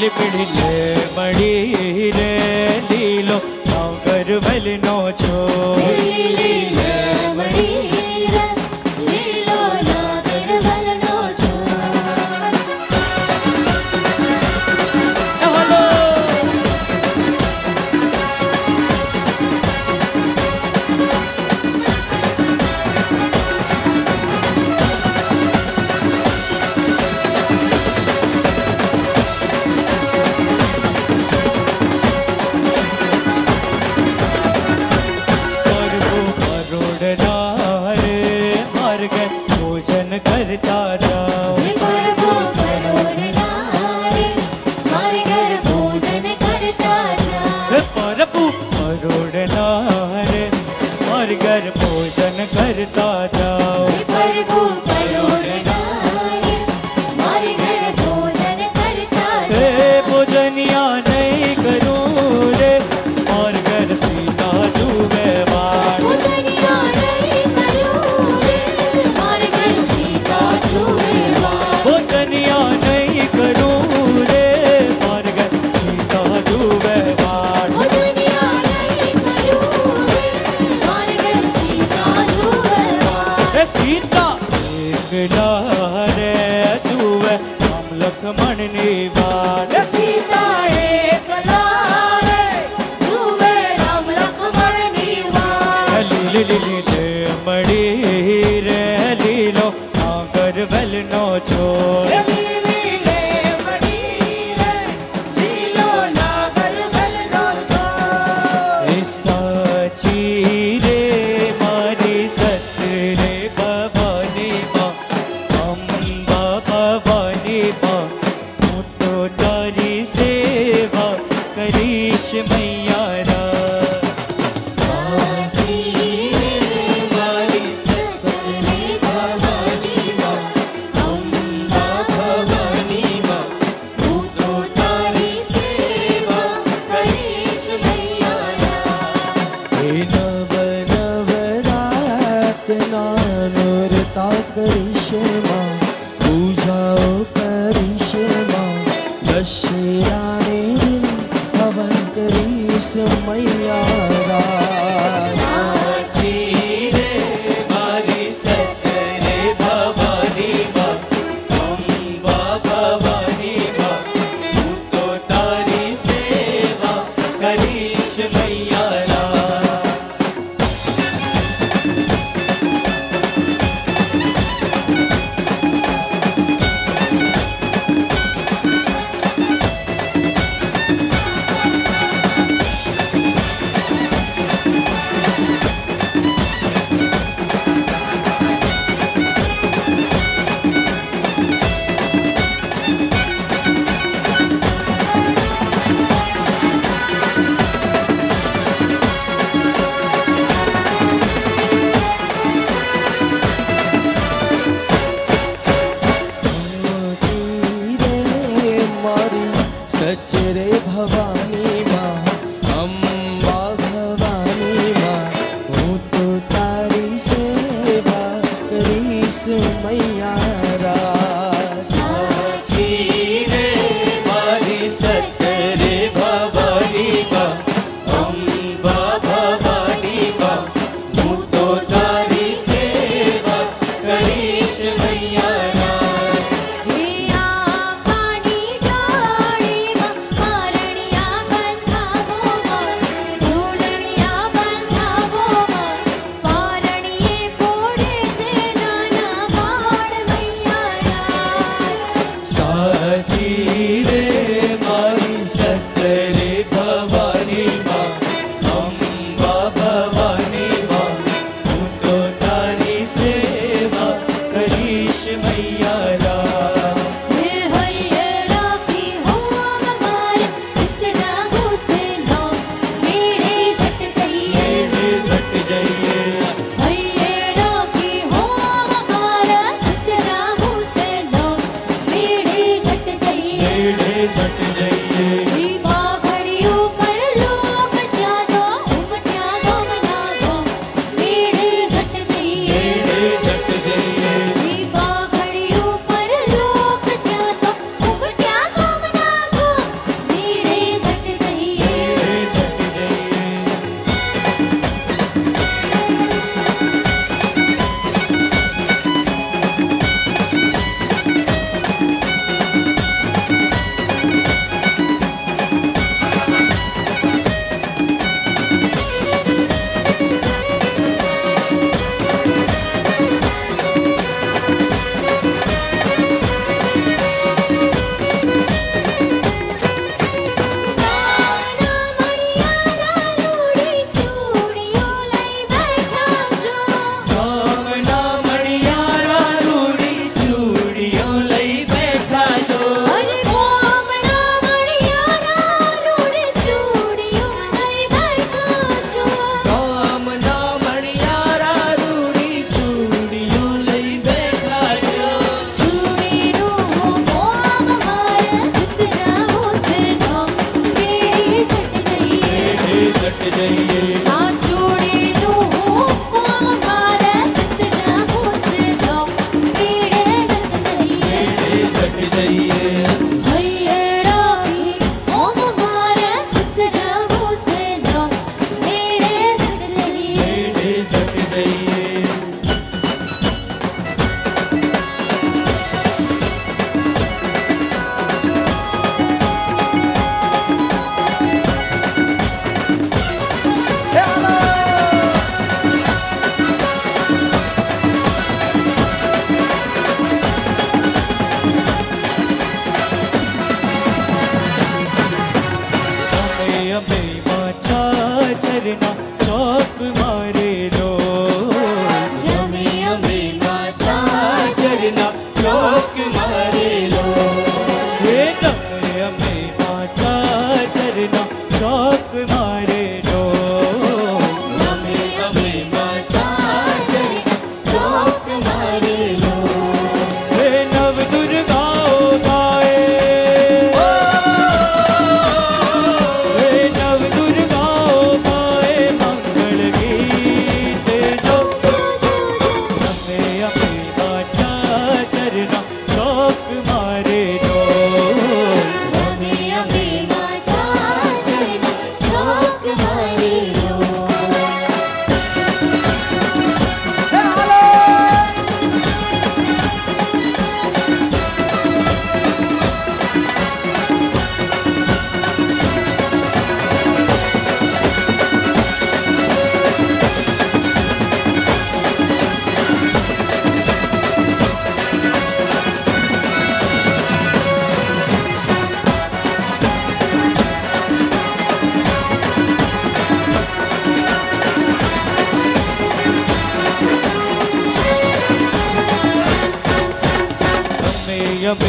ली पीढ़ीले मड़ी रे लीलो नौकर वली नो छो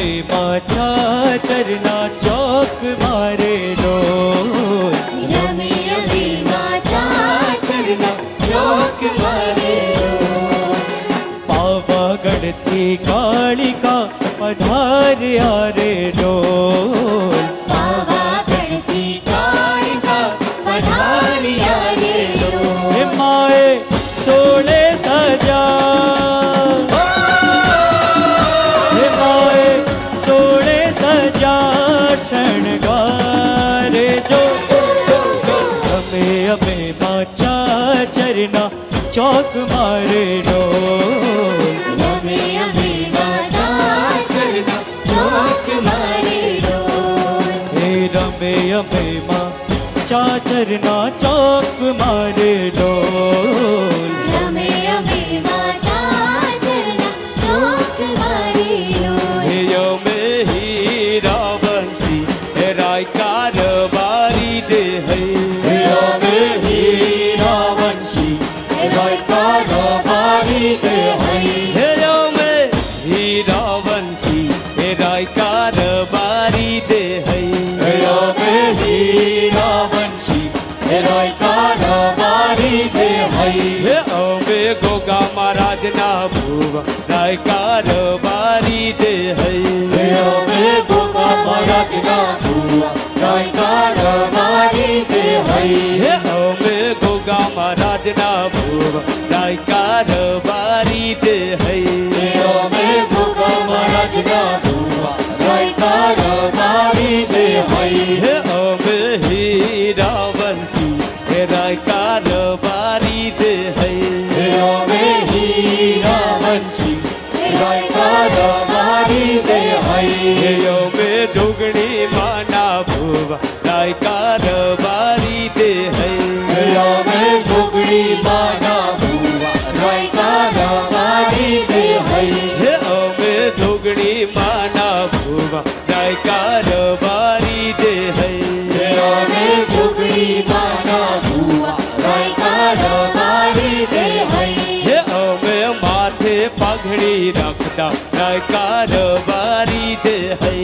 माथा चरना चौक मारे लो नमी अभी माथा चरना चौक मारे लो पावागढ़ थी कालिका पधार आरे लो पावागढ़ थी कालिका पधार आरे लो माए सोले सजा शणगारे जो अबे अबे माचा चरना चौक मारे लो अबे अबे माचा चरना चौक मारे लो हे रमे अबे माचा चरना चौक मारे लो रमे अबे माचा चरना चौक मारे लो हे अबे कारबारी दे है रावंशी कारबारी दे है हेरा में हीरावंशी राय कारबारी दे है हेरा में हीरावंशी राय कारबारी दे है हे अबे गोगा महाराज ना भूवा राय कारबारी दे है हेरा में गोगा महाराज ना राय कारबारी दे है अबे गोगा महाराज ना भूवा राय कारबारी दे है अबे गोगा महाराज ना भूवा राय कारबारी दे है अबे हीरावंशी राय कारबारी दे है अबे हीरावंशी राय कारबारी दे है अबे जोगणी माना राय कारबारी दे है राय कारबारी दे है अबे जोगणी माना भूवा राय कारबारी दे है अबे जोगणी माना भूवा राय कारबारी दे है अबे माथे पगड़ी रखदा राय कारबारी दे है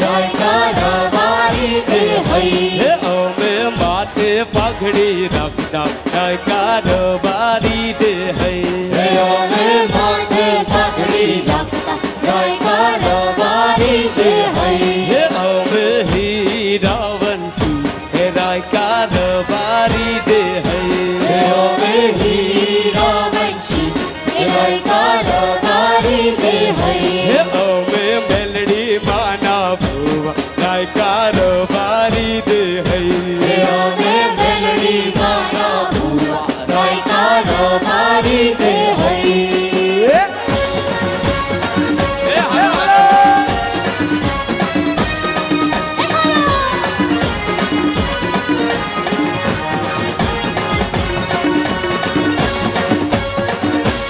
राय कारबारी दे है अबे माथे पगड़ी रखदा राय कारबारी दे है अबे माथे पगड़ी रखदा राय कारबारी दे है अबे हीरावंशी राय कारबारी दे है अबे हीरावंशी राय कारबारी दे है अबे माना भूवा राय कारबारी दे है अबे बेलड़ी माना भूवा राय कारबारी दे है राय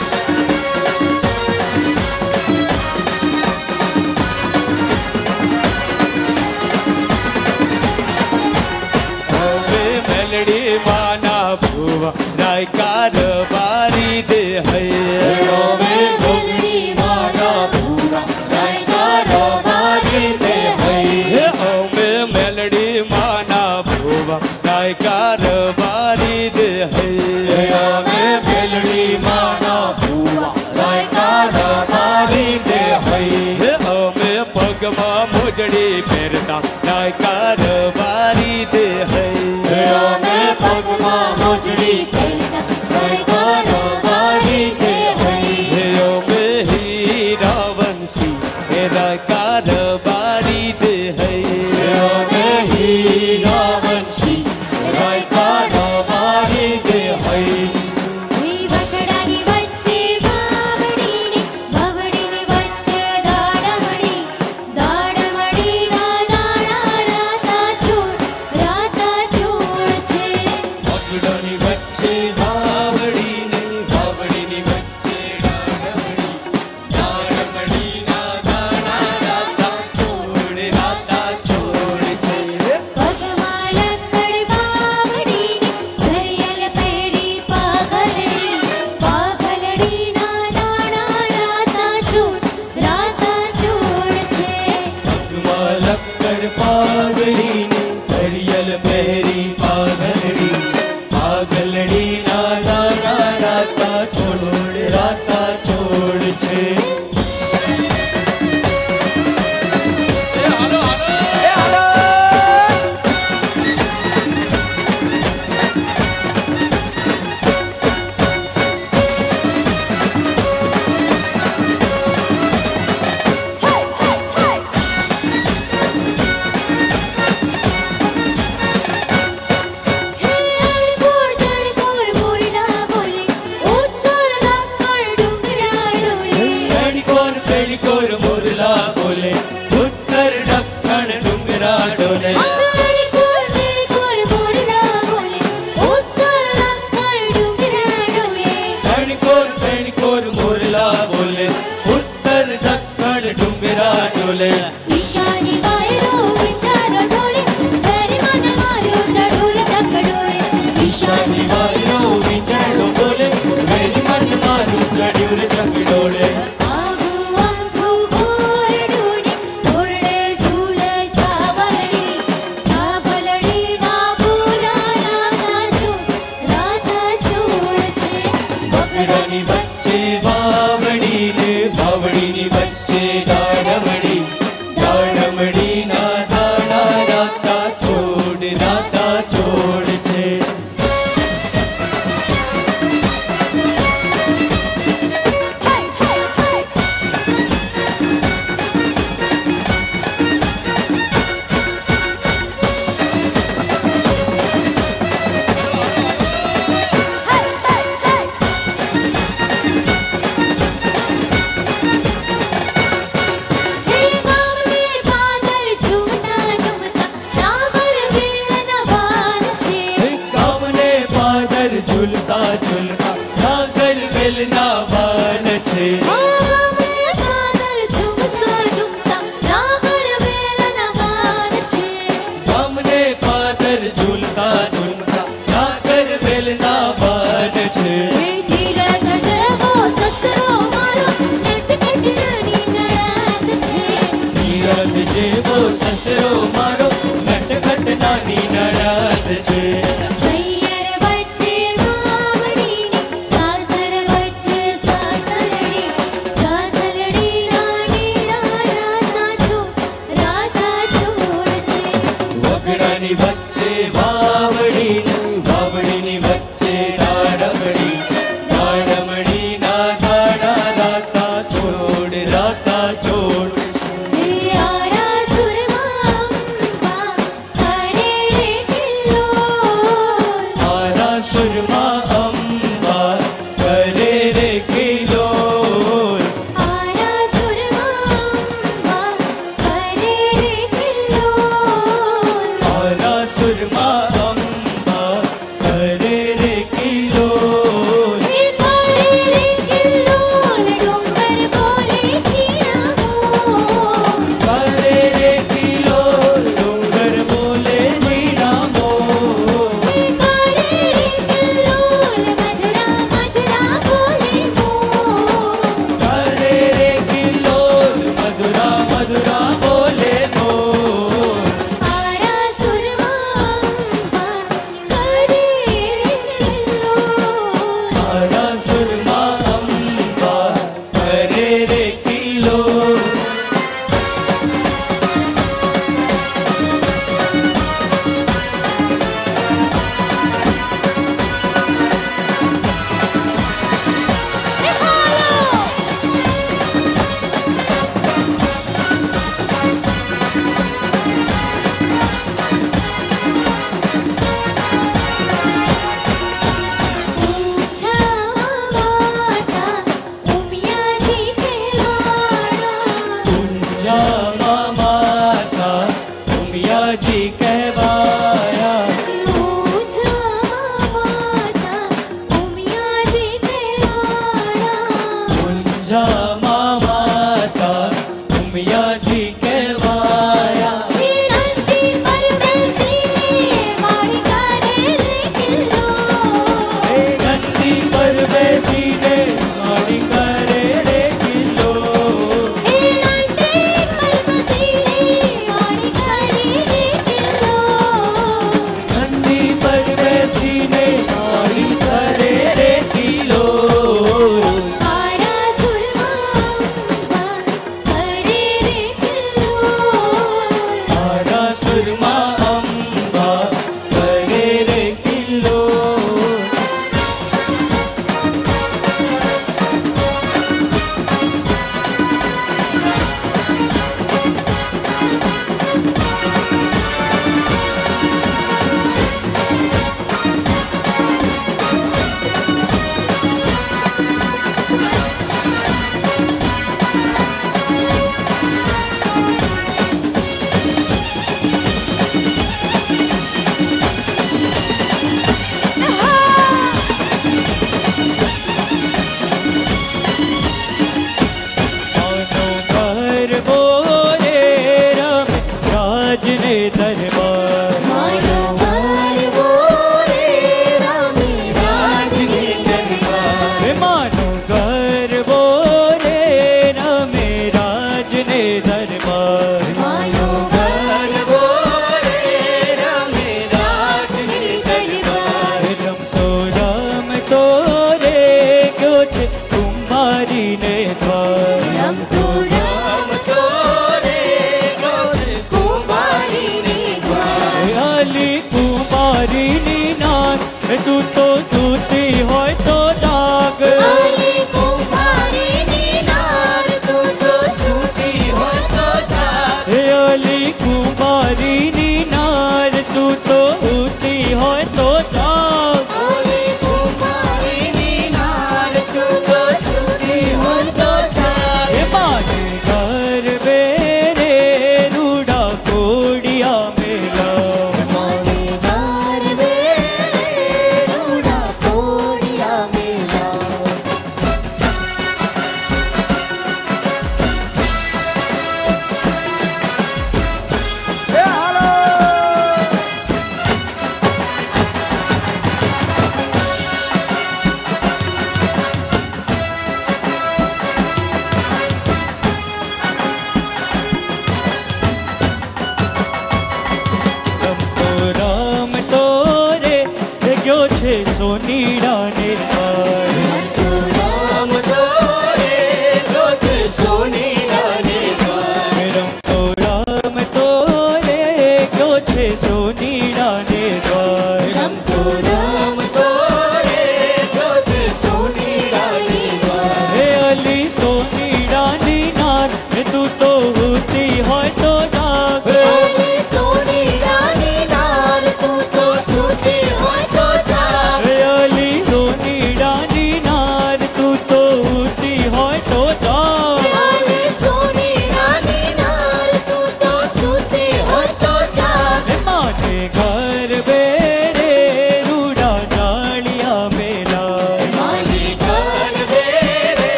कारबारी दे है अबे जोगणी माना भूवा राय कारबारी दे है अबे मेलड़ी माना भूवा राय कारबारी दे है अबे मेलड़ी माना भूवा राय कारबारी दे है अबे पगवा मोजड़ी फेरता राय कारबारी दे है अबे पगवा मोजड़ी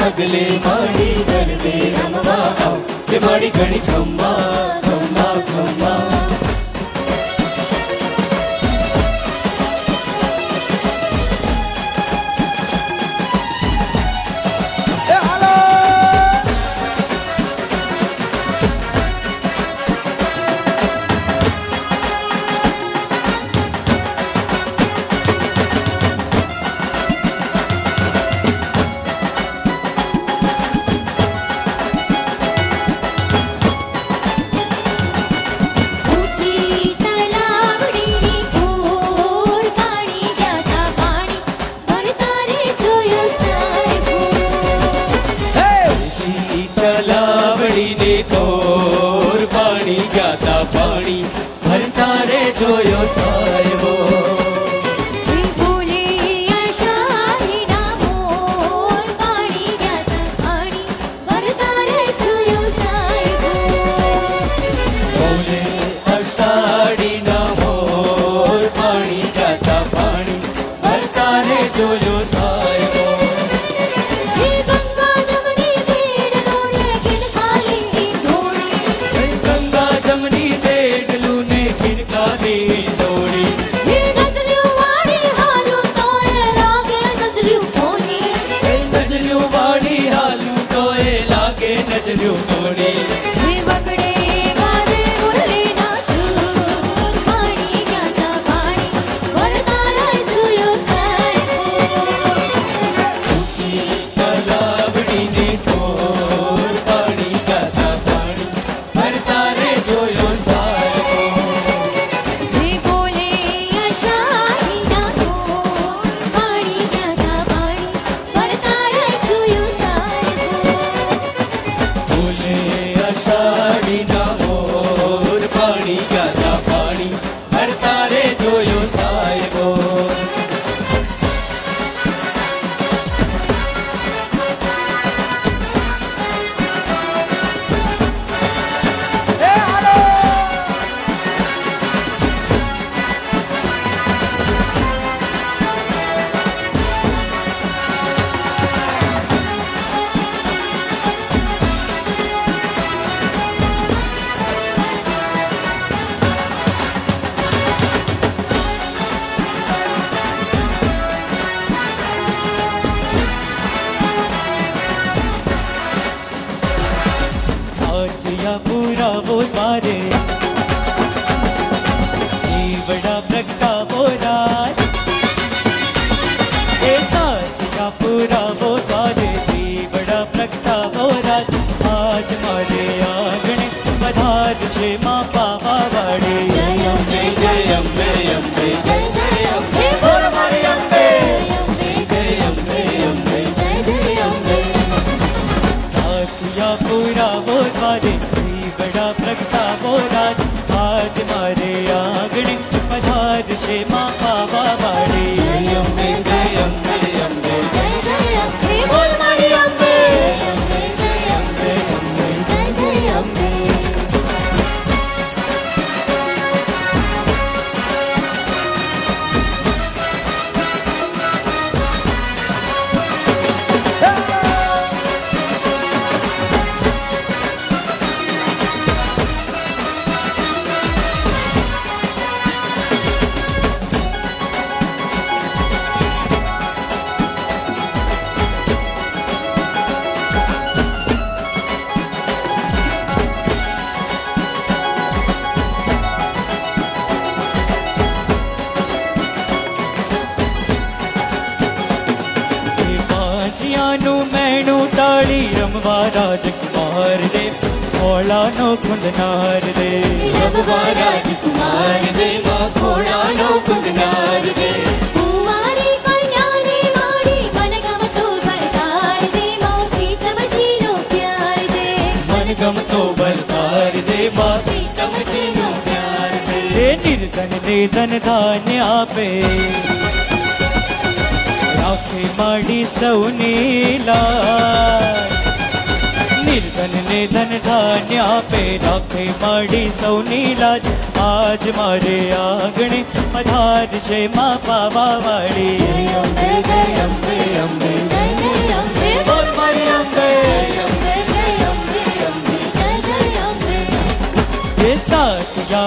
पगले माड़ी गरबे रमवा आओ ये माड़ी घड़ी खम्मा खम्मा खम्मा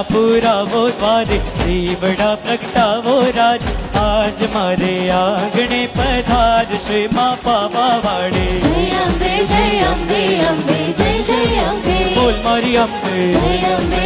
पुरावो द्वारे, देवड़ा प्रगटावो राज, आज मारे आंगणे पधारशे मां पावा वाड़े। जय अम्बे बोल मारी अम्बे, जय अम्बे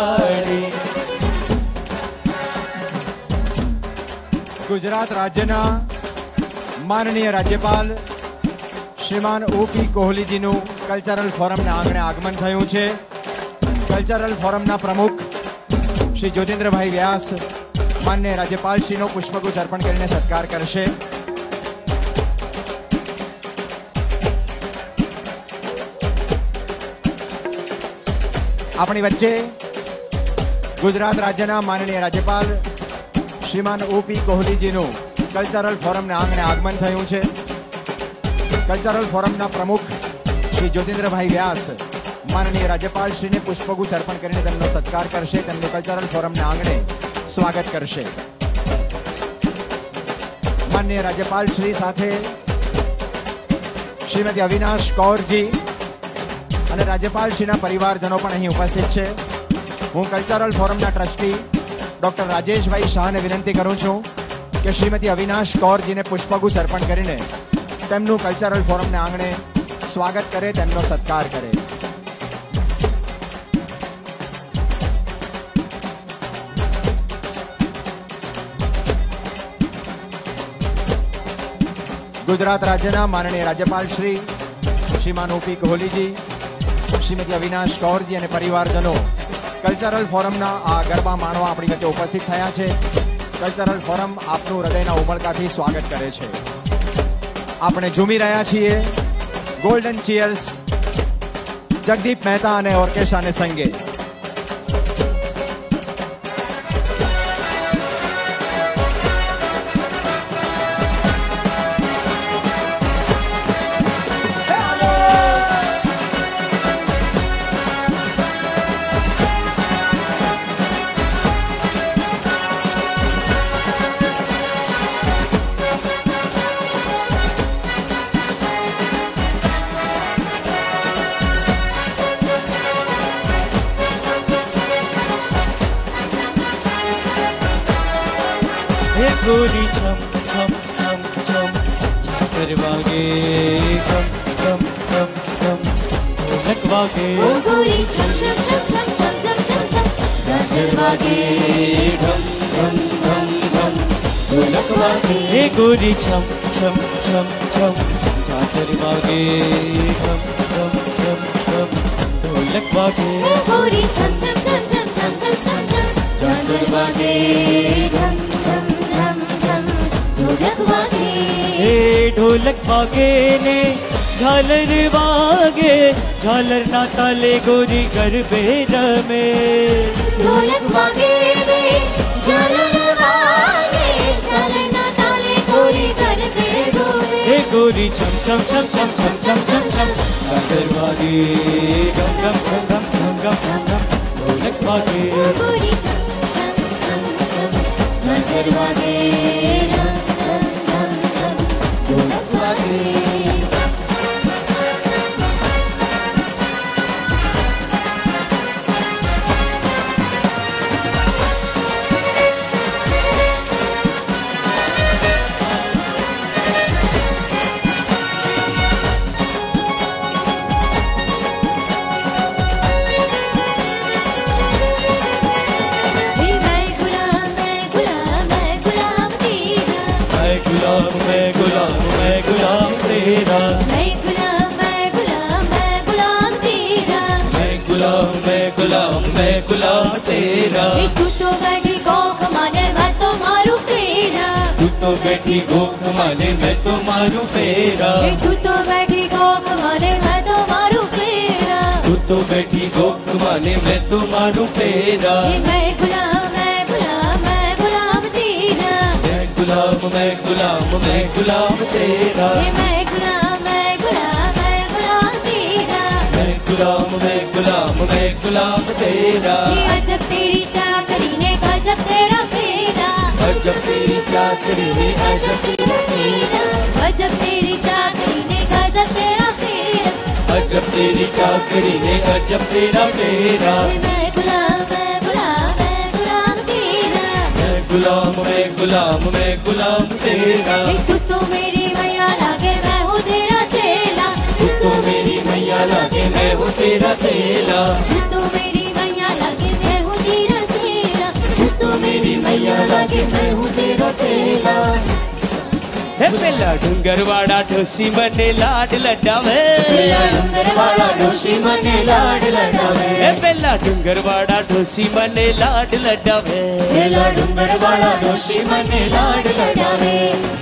रंग ताड़ी गुजरात राज्य माननीय राज्यपाल Shriman O P Kohli ji cultural forum आंगणे आगमन थयुं छे। कल्चरल फोरम प्रमुख श्री जोजेन्द्र भाई व्यास माननीय राज्यपाल श्री पुष्पगुच्छ अर्पण करीने सत्कार करशे। अपनी वच्चे गुजरात राज्यना माननीय राज्यपाल Shriman O P Kohli ji cultural forum आंगणे आगमन थयुं छे। कल्चरल फोरम प्रमुख श्री जोजेन्द्र भाई व्यास माननीय राज्यपाल श्री ने पुष्पगुच्छ अर्पण करीने तेमनो सत्कार करशे, तेमनो कल्चरल फोरम आंगणे स्वागत करशे। माननीय राज्यपाल श्री साथे श्रीमती अविनाश कौर जी और राज्यपाल श्रीना परिवारजनों पण अहीं उपस्थित छे। हूँ cultural forum trustee doctor Rajesh bhai Shah ने विनंती करूँ छूँ कि श्रीमती अविनाश कौर जी ने पुष्पगुच्छ अर्पण करीने तेमनु कल्चरल फोरम आंगणे स्वागत करे, तेमनो सत्कार करे। गुजरात राज्यना माननीय राज्यपाल श्री श्रीमान ओपी कोहली जी श्रीमती अविनाश कौर जी और परिवारजनों कल्चरल फोरम आ गरबा माणवा अपनी वच्चे उपस्थित थया छे। कल्चरल फोरम आपनु हृदयना उमळकाथी स्वागत करे छे। आपने झूमी रहा छे। गोल्डन चीयर्स जगदीप मेहता ने ऑर्केस्ट्रा ने संगे। गोरी चम चम चम चम झांकर वागे कम कम कम कम ढोलक वागे। गोरी चम चम चम चम चम चम चम झांकर वागे धम धम धम धम ढोलक वागे। गोरी चम चम चम चम झांकर वागे धम धम धम धम ढोलक वागे। गोरी चम चम चम चम चम चम चम झांकर वागे धम धम ढोलक वागे ने झालर वागे झालर ना ताले गोरी गरबे रमे। ढोलक वागे ने झालर वागे झालर ना ताले गोरी गरबे रमे। हे गोरी चम चम चम चम चम चम चम चम झालर वागे गम गम गम गम गम गम ढोलक वागे। गोरी चम चम चम चम झालर वागे बैठी गोख माने मैं तो मारू फेरा। तू तो बैठी गोख माने मैं तो मारू फेरा। तू तो बैठी गोख माने मैं तो मारू फेरा। मैं गुलाम मैं गुलाम मैं गुलाम तेरा। मैं गुलाम मैं गुलाम मैं गुलाम तेरा। मैं गुलाम मैं गुलाम मैं गुलाम तेरा। मैं गुलाम मैं गुलाम मैं गुलाम तेरा। अजब तेरी चाकरी ने गजब तेरा फेरा। अजब तेरी चाकरी ने गजब तेरा फेरा। अजब तेरी चाकरी ने गजब तेरा फेरा। अजब तेरी चाकरी ने गजब तेरा फेरा। मैं गुलाम मैं गुलाम मैं गुलाम तेरा। मैं गुलाम मैं गुलाम मैं गुलाम तेरा। तू तो मेरी मैया लागे मैं हूँ तेरा चेला। तू तो मेरी मैया लागे मैं हूँ तेरा चेला। तू तो मेरी मैया लागे मैं हूँ तेरा चेला। तू तो मेरी मैया लागे मैं हूँ तेरा चेला। डूंगरवाड़ा ढोसी मने लाड लडावे, डूंगरवाड़ा ढोसी मने लाड लडावे, पेला डूंगरवाड़ा ढोसी मने लाड लडावे, हेला डूंगरवाड़ा ढोसी मने लाड लडावे,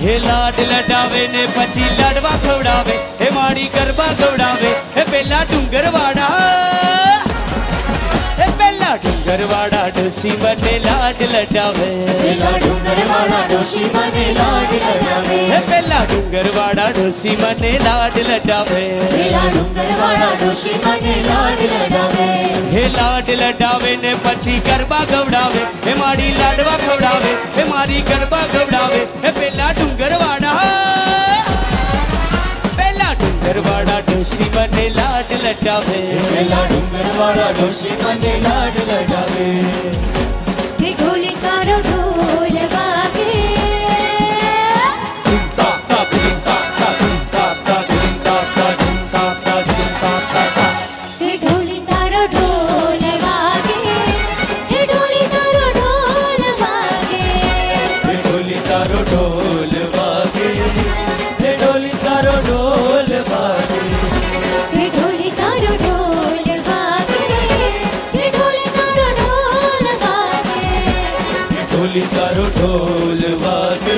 हे लाड लडावे ने पछी लाडवा खवड़ावे, हे माड़ी गरबा खवड़ावे, हे पेला डूंगरवाड़ा, हे पेला डूंगरवाड़ा ढोसी मने लाड लडावे, पेला डूंगरवाड़ा ढोसी मने लाड लडावे, પેલા ડુંગરવાડા ઢોસી મને લાડ લડાવે, પેલા ડુંગરવાડા ઢોસી મને લાડ લડાવે, હે લાડ લડાવે ને પછી ગરબા ગવડાવે, હે મારી લાડવા ખવડાવે, હે મારી ગરબા ગવડાવે, હે પેલા ડુંગરવાડા, પેલા ડુંગરવાડા ઢોસી મને લાડ લડાવે, પેલા ડુંગરવાડા ઢોસી મને લાડ લડાવે, હે ઢોલી કારો ઢોલ વાગે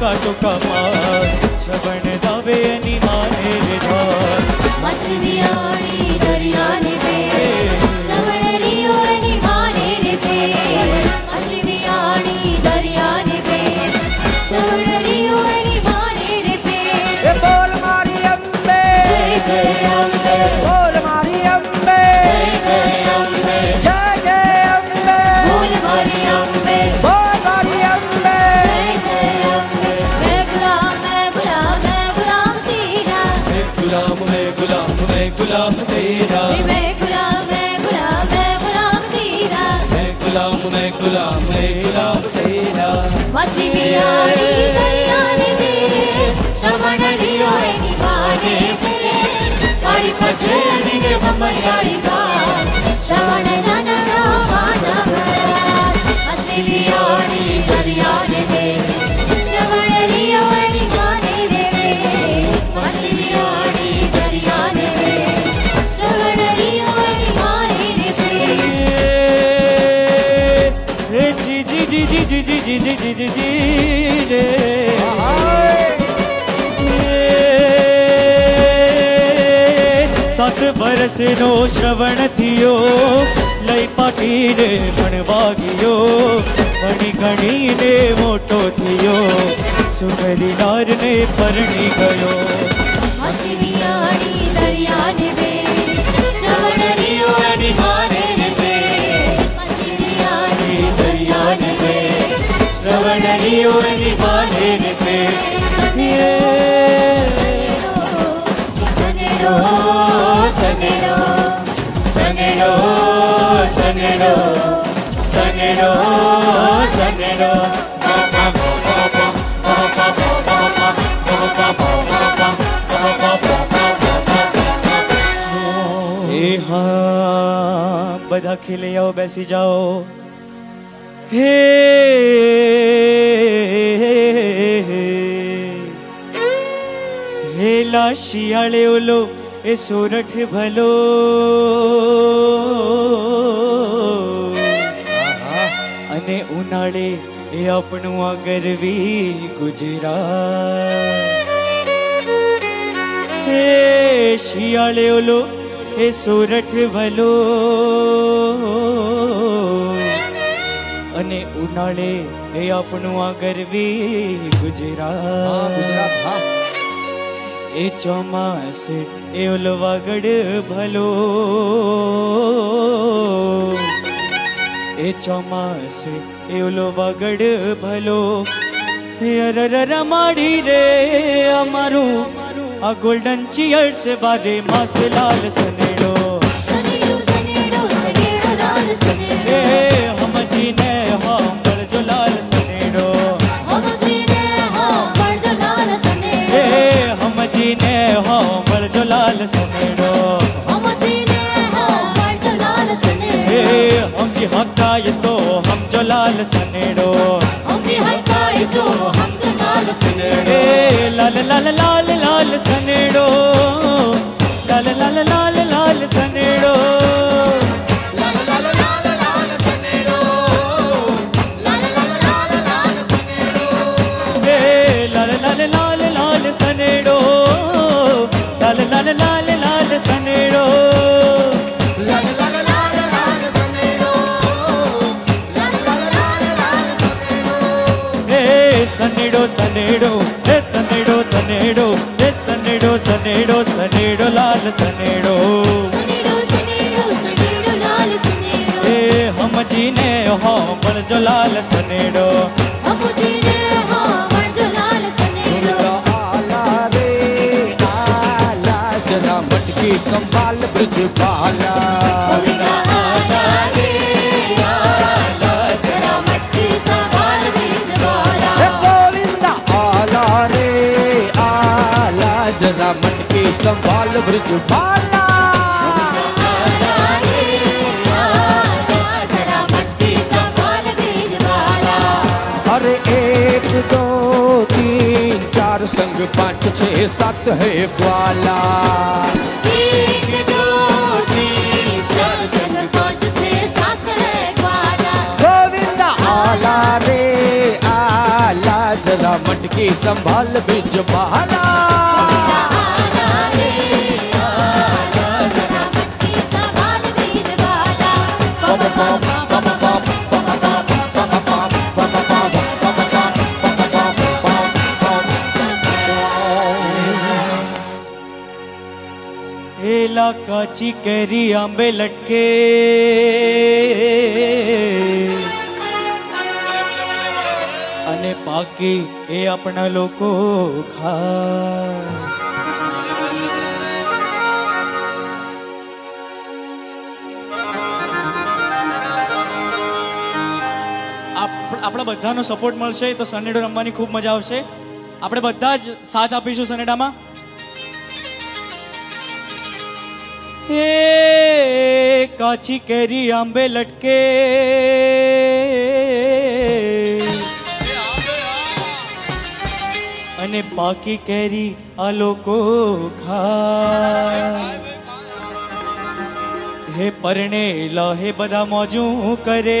टोका टोका मार श्रवण दावे नी मारे रे धार मछलियानी दरिया ने पे श्रवण रियो नी मारे रे पे मछलियानी दरिया ने पे श्रवण रियो नी मारे रे पे ये बोल मारी अंबे जय जय अंबे बोल मारी अंबे जय जय अंबे जय जय अंबे बोल मारी अंबे बोल मारी अंबे गुलाम तेरा मैं गुलाम तेरा मछलियानी दरिया ने पे श्रवण रियो नी मारे पे गाड़ी पछड़ी ने हमर गाड़ी का श्रवण जन माधव मछलियानी दरिया ने पे श्रवण रियो नी मारे पे मछलियानी दरिया ने जी जी जी जी जी जी जी रे सात बरस नो श्रवण थियो लई पाटी ने बनवागियो बनी घणी ने मोटो थियो सुनहरी नार ने परणी गयो मछलियानी दरिया ने पे श्रवण रियो नी मारे रे पे मछलियानी दरिया ने पे श्रवण रियो नी मारे रे पे सनेरो सनेरो सनेरो सनेरो सनेरो सनेरो पापा पापा पापा पापा पापा पापा ए हां बधा खिले आओ बैसी जाओ हे हे लाशियाले ओलो ए सोरठ भलो अने उनाळे ए आपणो आ गरवी गुजरात हे शियाळे ओलो ए सोरठ भलो अने उनाळे ए आपणो आ गरवी गुजरात हाँ ए चौमास ए उलवागड़ भलो ए चौमास ए उलवागड़ भलो रमाड़ी रे अमारू आ गोल्डन चीयर्स बारे मास लाल सनेड़ो सनेड़ो सनेड़ो सनेड़ो लाल सनेड़ो लाल सनेड़ो हम जीने हम जो लाल सनेड़ो हम जी हटाए तो हम जो लाल सनेड़ो हम जी हटाए तो हम जो लाल सनेड़ो लाल लाल लाल लाल सनेड़ो लाल लाल लाल लाल सनेड़ो लाल लाल लाल लाल सनेड़ो लाल लाल लाल लाल सनेड़ो लाल लाल लाल लाल सनेड़ो लाल लाल लाल लाल सनेड़ो लाल लाल लाल लाल सनेड़ो लाल लाल लाल लाल सनेड़ो ए सनेड़ो सनेड़ो ए सनेड़ो सनेड़ो ए सनेड़ो सनेड़ो सनेड़ो लाल सनेड़ो सनेड़ो सनेड़ो सनेड़ो लाल सनेड़ो ए हम जीने हो पर जो लाल सनेड़ो हम जीने हो पर जो लाल सनेड़ो संभाल ब्रज बाला उनका आला रे आला जरा मटकी संभाल ब्रज बाला हे गोविंद आला रे आला जरा मटकी संभाल ब्रज बाला उनका आला रे आला जरा मटकी संभाल ब्रज बाला अरे 1 2 3 4 संग 5 6 7 है ग्वाला 1 2 3 4 संग 5 6 7 है ग्वाला गोविंदा आला रे आला जरा मटकी संभाल बिज बहाना एला काची कैरी आंबे लटके अने पाकी ए अपना लोको खा अपना बधानो सपोर्ट मळशे तो सनेडो रमवानी खूब मजा आवशे। अपने बधा ज साथ आपीशुं सनेडामां। ए काची केरी आंबे लटके अने बाकी केरी आलो को खा हे परणे ला हे बदा मौजू करे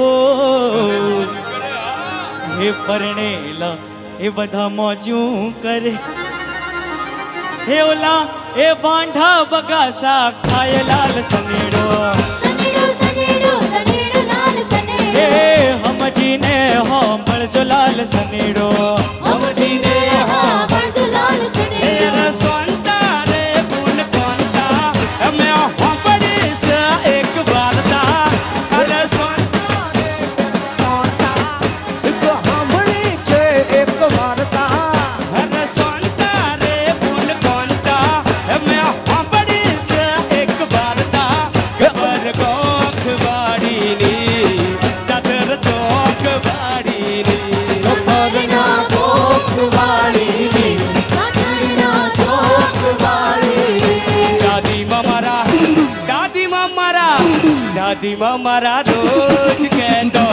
हो हे परणे ला हे बदा मौजू करे हे ओला ए बांधा बगासा खाए लाल सनेडो सनेडो सनेडो सनेडो लाल सनेडो ए हम जीने हो बड़जो लाल सनेडो हम जीने हो बड़जो लाल सनेडो रे सोनता रे फूल कोनता मैं हो बड़ी से एक बार ता रे सोनता रे फूल कोनता तो हम बड़ी से एक बार ता दादी मारा रोज कहतो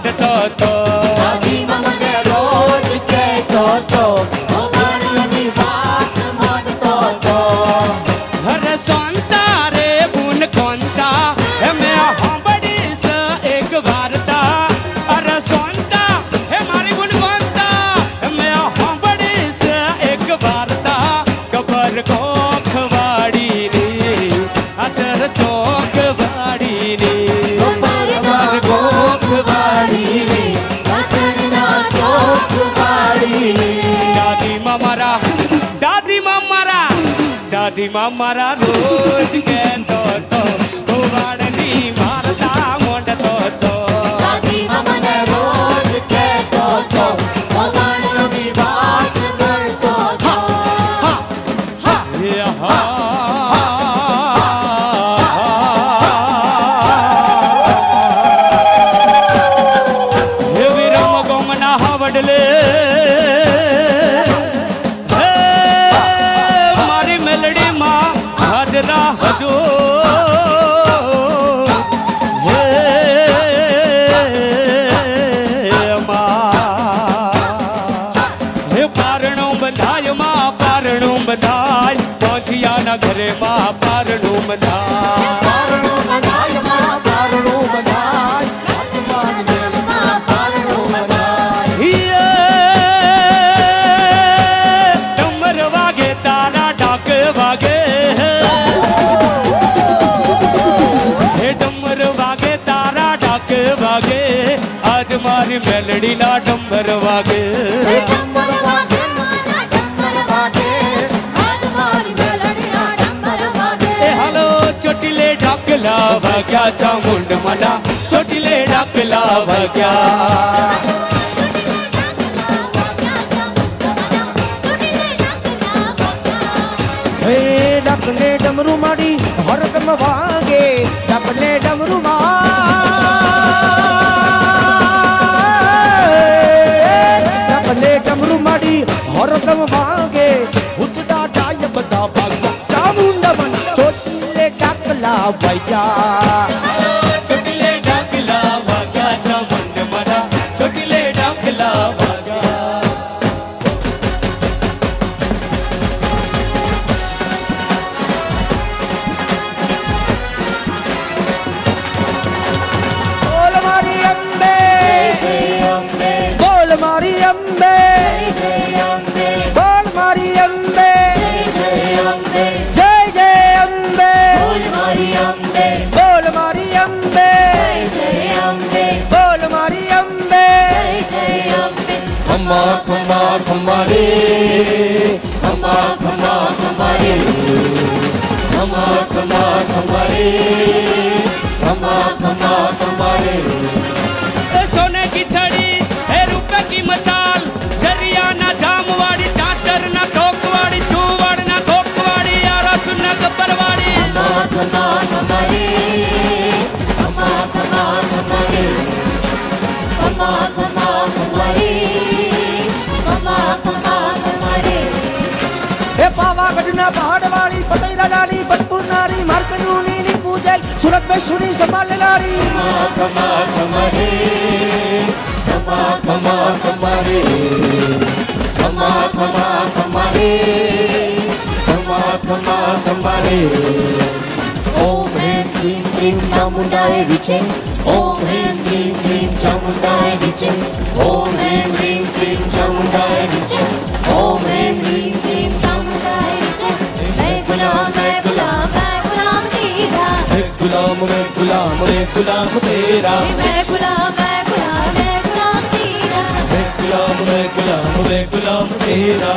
तो गोवाड़नी वारता मोड़तो तो दादी मामा रोज कहतो तो गोवाड़नी वारता मोड़तो तो हर सोनता रे बुन कोनता है मैं हम बड़ी से एक वारता हर सोनता है मारी बुन कोनता है मैं हम बड़ी से एक वारता कबर को दादी मामा रा रोज कहतो तो गोवाड़नी वारता मोड़तो तो दादी मामा ने रोज कहतो तो गोवाड़नी वारता मोड़तो तो हा हा हा हे वीरम गोमना हवडले घरे माँ पारणू बधाई पारणू बधाई माँ पारणू बधाई भगवान मेल माँ पारणू बधाई ये डमर वागे तारा डाक वागे हे डमर वागे तारा डाक वागे आज मारी मेलड़ी ना डमर वागे छोटीले डाकला भग्या चामुंड मना छोटीले डाकला भग्या हे डाकले डमरू मारी हरदम वागे डाकले डमरू मा डाकले डमरू मारी हरदम वागे उठटा जाय बता भग्या चामुंड मना डाकला भैया छोटीले डाकला भैया चामुंड मना छोटीले डाकला भैया ओल मारी अंबे हमारे खम्बा खम्बा हमारे खम्बा खम्बा हमारे खम्बा खम्बा हमारे। सोने की छड़ी है रुपये की मसाल, जरिया ना जामवाड़ी चाटर ना ठोकवाड़ी छूवाड़ ना ठोकवाड़ी यारा सुनना गब्बरवाड़ी। खम्बा खम्बा हमारे खम्बा खम्बा हमारे खम्बा खम्बा हमारे खम्बा खम्बा हमारे। हे पावागढ़ ना पहाड़ वाली पतईला डाली बदपुर नारी मारकंडूनी सूरत में सुनी संभाल लारी। खम्बा खम्बारे खम्बा खम्बा खम्बारे खम्बा खम्बा खम्बारे खम्बा खम्बा खम्बारे। ओम ह्रीं क्लीं क्लीं चामुंडाय विचे ओम ह्रीं क्लीं क्लीं चामुंडाय विचे ओम ह्रीं क्लीं क्लीं चामुंडाय विचे ओम ह्रीं क्लीं क्लीं चामुंडाय विचे। मैं गुलाम गुलाम मैं गुलाम तेरा मैं गुलाम तेरा मैं गुलाम तेरा।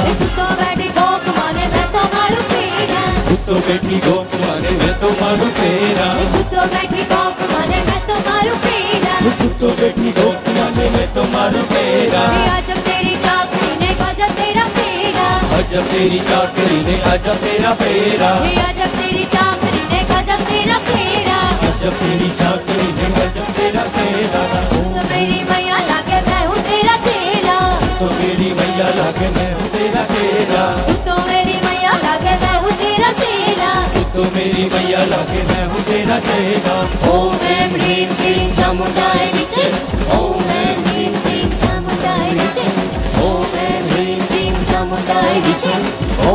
तू तो बैठी गोक माने मैं तो मारू तेरा तू तो बैठी गोक माने मैं तो मारू तेरा तू तो बैठी गोक माने मैं तो मारू तेरा तू तो बैठी गोक माने मैं तो मारू तेरा। आजब तेरी चाकरी ने आजब तेरा फेरा आजब तेरी चाकरी ने आजब तेरा फेरा आजब तेरी चाकरी ने आजब तेरा फेरा जब तेरी चाकरी ने गजब तेरा फेरा। तो मेरी मैया लागे मैं हूँ तेरा चेला तो मेरी मैया लागे मैं हूँ तेरा चेला तो मेरी मैया लागे मैं हूँ तेरा चेला तो मेरी मैया लागे मैं हूँ तेरा चेला। ओम ह्रीं क्लीं चामुंडाय विचे ओम ह्रीं क्लीं चामुंडाय विचे ओम ह्रीं क्लीं चामुंडाय विचे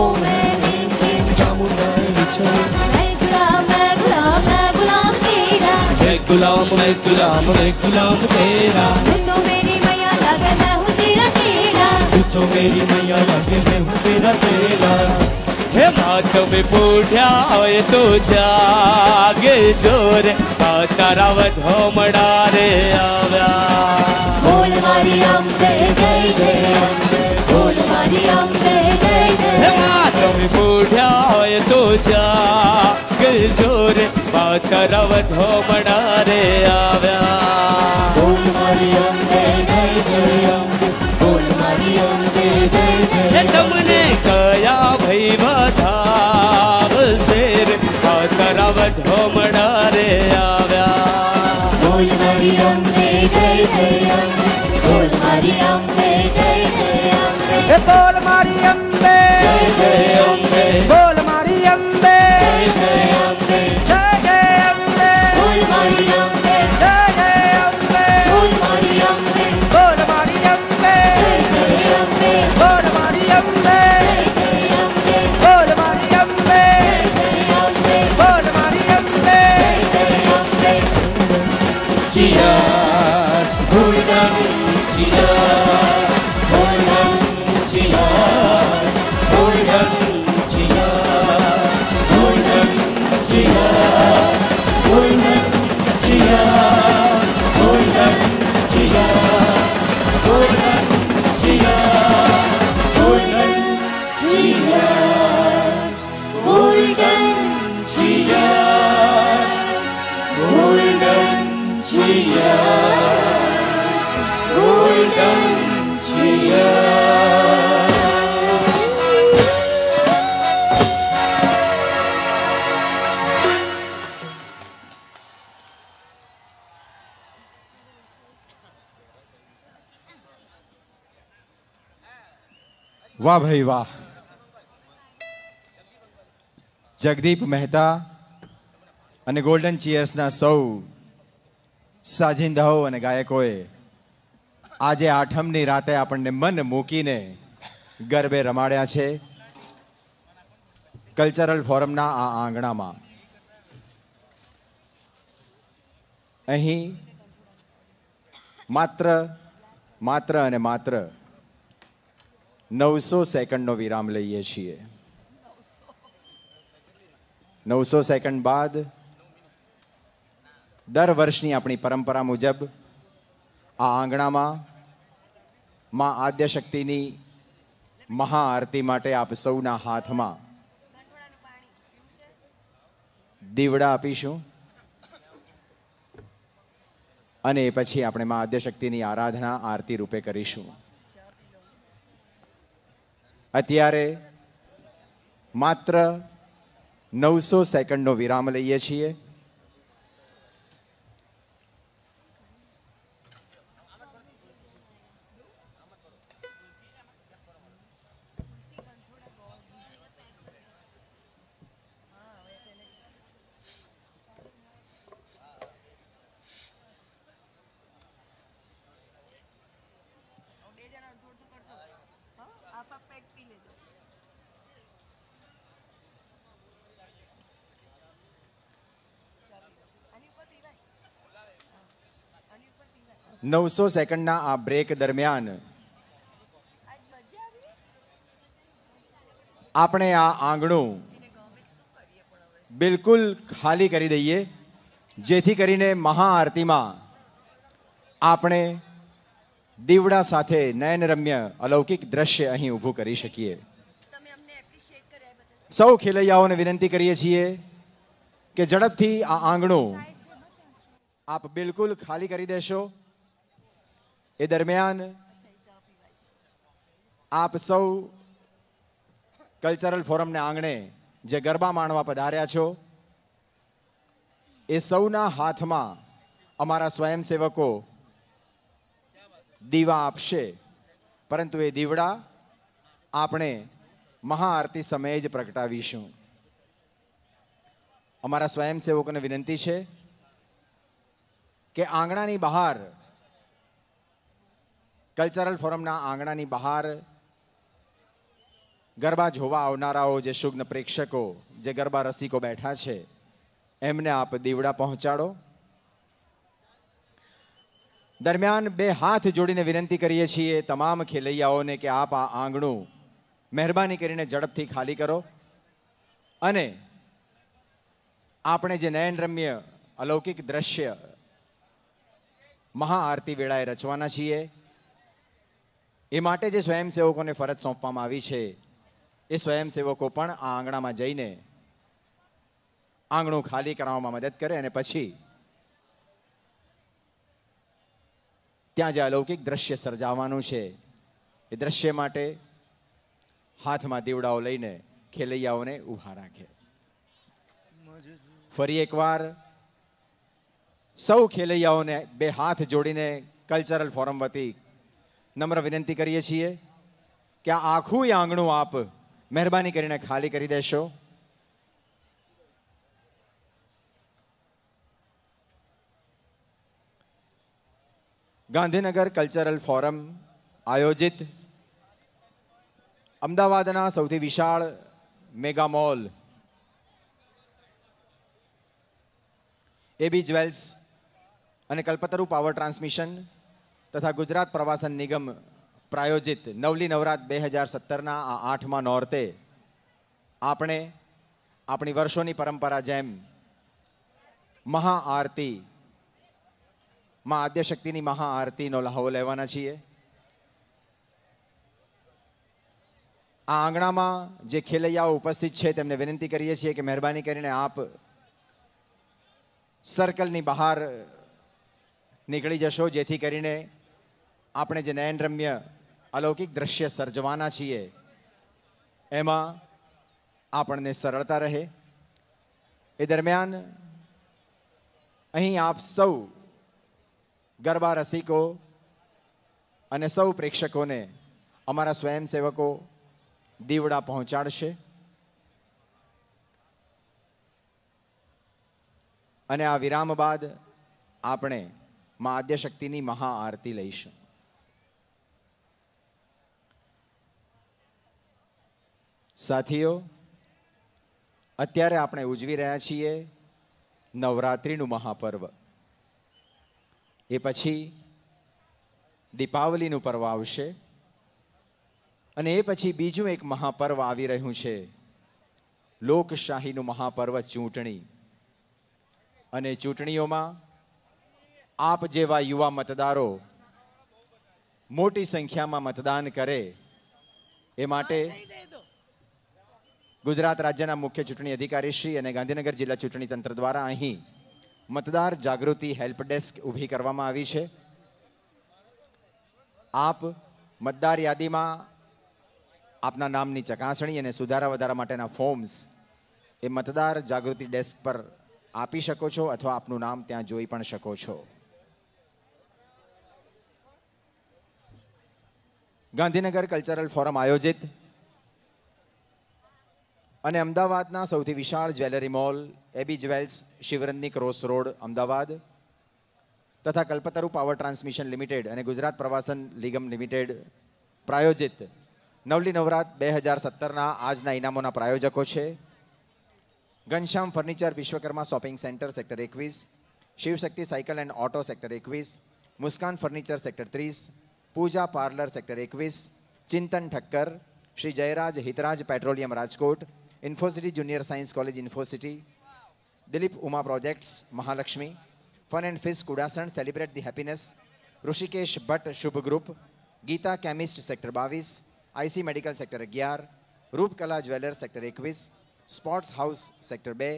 ओम ह्रीं क्लीं चामुंडाय विचे। मैं गुलाम तेरा तो मेरी मैया लागे मैं हूँ तेरा चेला तो मेरी मैया लागे मैं हूँ तेरा चेला। हे माधव बूढ़ा आए तो जागे जोर तारा वधो मडारे आव्या बोल मारियम दे जय जय बोल मारियम दे जय जय। हे माधव बूढ़ा आए तो जागे जोर तारा वधो मडारे आव्या बोल मारियम दे जय जय बोल मारियम दे जय जय। तुमने कया भई बधाव शेर तारा वधो मडारे आव्या बोल मारियम दे जय जय बोल मारियम दे जय जय बोल मारियम दे जय जय बोल मारियम दे जय जय वाह भाई वाह। जगदीप मेहता અને ગોલ્ડન ચીયર્સના સૌ સાજિંદાઓ અને ગાયકોએ આજે આઠમની રાતે આપણને મન મૂકીને ગરબે રમાડ્યા છે કલ્ચરલ ફોરમના આ આંગણામાં। અહીં માત્ર 900 સેકન્ડનો વિરામ લઈએ છીએ। 900 સેકન્ડ બાદ દર વર્ષની આપણી પરંપરા મુજબ આ આંગણામાં મા આદ્યશક્તિની महाआरती माटे आप सौना हाथमां दीवड़ा आपीशुं अने पछी आपणे मां आद्यशक्तिनी आराधना आरती रूपे करीशुं। अत्यारे मात्र 900 सेकंडनो विराम लईए छीए। नवसो सेकंड आ ब्रेक दरमियान आपने आ आंगणु बिल्कुल खाली करी दईए जेथी करीने महाआरती में आपने दीवड़ा साथे नयनरम्य अलौकिक दृश्य अहीं ऊभू करी शकीए। सौ खेलैयाओने विनंती करीए छीए के झड़पथी आ आंगणु आप बिल्कुल खाली करी देशो। ए दरमियान आप सौ कल्चरल फोरम ने आंगणे जे गरबा माणवा पधार्या छो ए सौना हाथमां अमारा स्वयंसेवको दीवा आपशे, परंतु ए दीवड़ा आपणे महाआरती समये ज प्रगटावीशुं। अमारा स्वयंसेवकोने विनंती छे के आंगणानी बहार कल्चरल फोरमना आंगणानी बहार गरबा जोवा आवनाराओ जे शुग्न प्रेक्षको जे गरबा रसिको बैठा छे एमने आप दीवड़ा पहोंचाडो। दरमियान बे हाथ जोड़ीने विनंती करीए छीए तमाम खेलैयाओने के आप आ आंगणु मेहरबानी करीने झड़पथी खाली करो अने आपणे जे नयनरम्य अलौकिक दृश्य महाआरती वेळाए रचवाना छीए ए माटे जे स्वयंसेवकों ने फरज सौंपवामां आवी छे ए स्वयंसेवको पण आ आंगणा में जईने आंगणो खाली कराववामां मदद करे अने पछी त्यां जे अलौकिक दृश्य सर्जावानुं छे ए दृश्य माटे हाथ में दीवड़ाओ लईने खेलैयाओने ऊभा राखे। फरी एकवार सौ खेलैयाओने बे हाथ जोड़ीने कल्चरल फोरम वती नम्र विनंती करीए छीए कि आ आखू आंगणु आप मेहरबानी करीने खाली करी देशो। गांधीनगर कल्चरल फोरम आयोजित अमदावादना सौथी विशाल मेगा मॉल एबी ज्वेल्स अने कल्पतरू पावर ट्रांसमिशन तथा गुजरात प्रवासन निगम प्रायोजित नवली नवरात्र 2017 ना आठमा नोरते आपने अपनी वर्षों की परंपरा जेम महाआरती मां आद्यशक्ति की महाआरती नो लहावो लेवाना छीए। आ आंगणा में जे खेलैयाओ उपस्थित है तेमने विनती करीए छीए कि मेहरबानी करीने आप सर्कल नी बहार निकली जशो जेथी करीने આપણે જે નયનરમ્ય અલૌકિક દ્રશ્ય સર્જવાના છીએ એમાં આપણને સરળતા રહે। એ દરમિયાન અહીં આપ સૌ ગરબા રસિકો અને સૌ પ્રેક્ષકોને અમારા સ્વયંસેવકો દીવડા પહોંચાડશે અને આ વિરામ બાદ આપણે માં આદ્યશક્તિની મહાઆરતી લઈશું। साथियों, अत्यारे आपणे उजवी रह्या छीए नवरात्रिनुं महापर्व, ए पछी दीपावलीनुं पर्व आवशे अने ए पछी बीजुं एक महापर्व आवी रह्युं छे लोकशाहीनुं महापर्व चूंटणी। अने चूंटणीओमां आप जेवा युवा मतदारो मोटी संख्यामां मतदान करे ए माटे गुजरात राज्यना मुख्य चूंटणी अधिकारी श्री अने गांधीनगर जिला चूंटणी तंत्र द्वारा अहीं मतदार जागृति हेल्प डेस्क ऊभी करवामां आवी छे। आप मतदार यादी में आपना नामनी चकासणी अने सुधारा वधारा माटेना फॉर्म्स ए मतदार जागृति डेस्क पर आपी शको छो अथवा आपनुं नाम त्यां जोई पण शको छो। गांधीनगर कल्चरल फोरम आयोजित अने अमदावादना सौथी विशाल jewellery mall A B jewels Shivranjani cross road Amdavad तथा कल्पतरू पावर ट्रांसमिशन लिमिटेड अने गुजरात प्रवासन निगम लिमिटेड प्रायोजित नवली नवरात्र 2017 आजना इनामोना प्रायोजको छे। Ghanshyam furniture Vishwakarma shopping centre sector 21, Shivshakti cycle and auto sector 21, Muskan furniture sector 30, Pooja parlour sector 21, Chintan Thakkar, Shri Jayraj Hitraj petroleum Rajkot, Infocity junior science college Infocity, Dilip Uma projects Mahalakshmi, fun and fish Kudasan celebrate the happiness, Rishikesh Bhatt Shubh group, Geeta chemist sector 22, IC medical sector 11, Roopkala jeweller sector 21, sports house sector 2,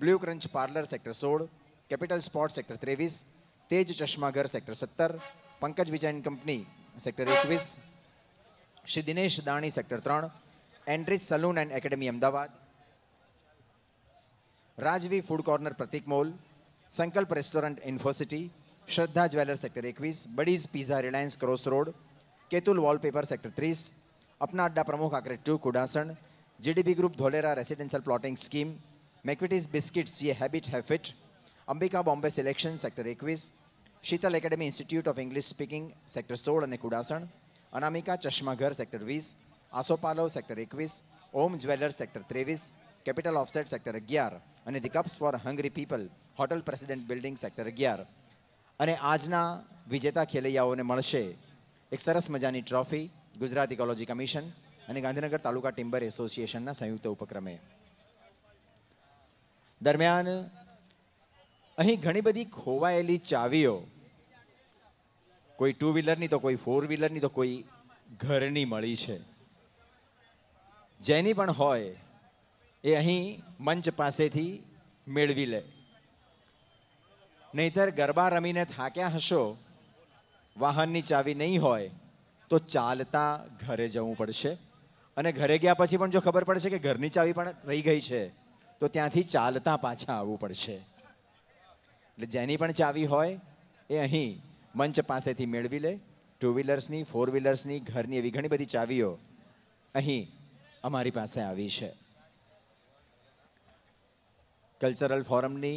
blue crunch parlour sector 16, capital sports sector 23, Tej Chashmaghar sector 70, Pankaj Vijay and company sector 21, Shri Dinesh Dani sector 3, Andre's salon and academy Amdavad, Rajvi food corner Prateek mall, Sankalp restaurant Infocity, Shraddha jeweller sector 21, buddies pizza Reliance cross road, Ketul wallpaper sector 30, Apna Adda Pramukh आकरे 2 Kudasan, GDB group Dholera residential plotting scheme, McVitie's biscuits ये habit है fit, Ambika Bombay selection sector 21, Sheetal academy institute of English speaking sector 16 और Kudasan, Anamika Chashmaghar sector 20, Asopalav sector 21, Om jeweller sector 23, capital offset sector 11 और the cups for hungry people hotel president building sector 11 और आजना विजेता खेलैयाओने मळशे एक सरस मजानी ट्रॉफी गुजरात इकोलॉजी कमीशन અને ગાંધીનગર તાલુકા ટિમ્બર એસોસિએશનના સંયુક્ત ઉપક્રમે। દરમિયાન અહીં ઘણી બધી ખોવાયેલી ચાવીઓ કોઈ ટુ વ્હીલરની તો કોઈ ફોર વ્હીલરની તો કોઈ ઘરની મળી છે। જેની પણ હોય એ અહીં મંચ પાસેથી મેળવી લે, નહીતર ગરબા રમીને થાક્યા હશો, વાહનની ચાવી નહીં હોય તો ચાલતા ઘરે જવું પડશે અને ઘરે ગયા પછી પણ જો ખબર પડશે કે ઘરની ચાવી પણ રહી ગઈ છે તો ત્યાંથી ચાલતા પાછા આવવું પડશે। એટલે જેની પણ ચાવી હોય એ અહીં મંચ પાસેથી મેળવી લે। ટુ વ્હીલર્સની, ફોર વ્હીલર્સની, ઘરની એવી ઘણી બધી ચાવીઓ અહીં અમારી પાસે આવી છે। કલ્ચરલ ફોરમની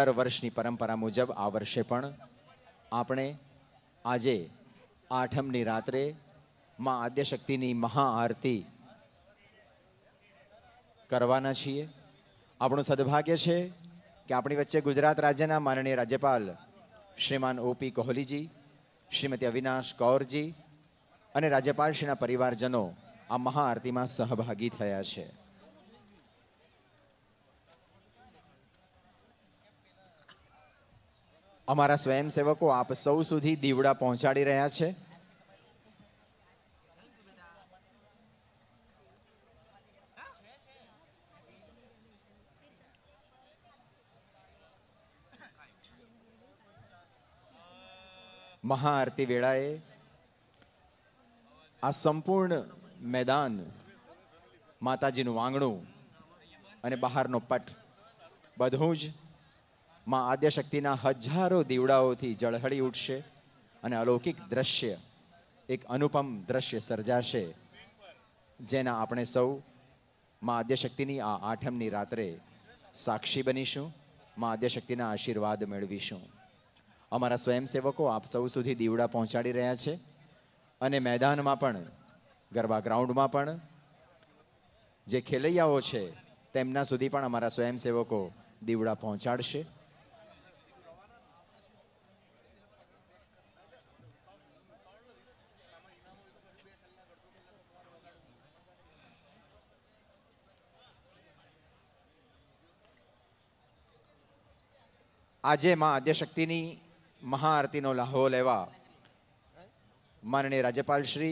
દર વર્ષની પરંપરા મુજબ આ વર્ષે પણ આપણે આજે आठमनी रात्रे मां आद्यशक्तिनी महाआरती करवाना छीए। आपणो सद्भाग्य छे के आपणी वच्चे गुजरात राज्यना माननीय राज्यपाल श्रीमान ओपी कोहलीजी, श्रीमती अविनाश कौरजी अने राज्यपालश्रीना परिवारजनों आ महाआरती में सहभागी थया छे। अमारा स्वयंसेवको आप सौ सुधी दीवड़ा पहोंचाडी रह्या छे। महाआरती वेळाए आ संपूर्ण मैदान माताजीनुं वांगणुं अने बहारनो पट बधुं ज मां आद्यशक्तिना हजारों दीवड़ाओथी जळहळी उठशे अने अलौकिक दृश्य एक अनुपम दृश्य सर्जाशे जेना आपणे सौ मां आद्यशक्तिनी आ आठमनी रात्रे साक्षी बनीशुं, मां आद्यशक्तिना आशीर्वाद मेळवीशुं। अमारा स्वयंसेवको आप सौ सुधी दीवड़ा पहोंचाडी रह्या छे अने मैदानमां पण, गरबा ग्राउंडमां पण जे खेलैयाओ छे तेमना सुधी पण अमारा स्वयंसेवको दीवड़ा पहोंचाडशे। આજે માં આદ્યશક્તિની મહાઆરતીનો લહાવો લેવા માનનીય રાજ્યપાલશ્રી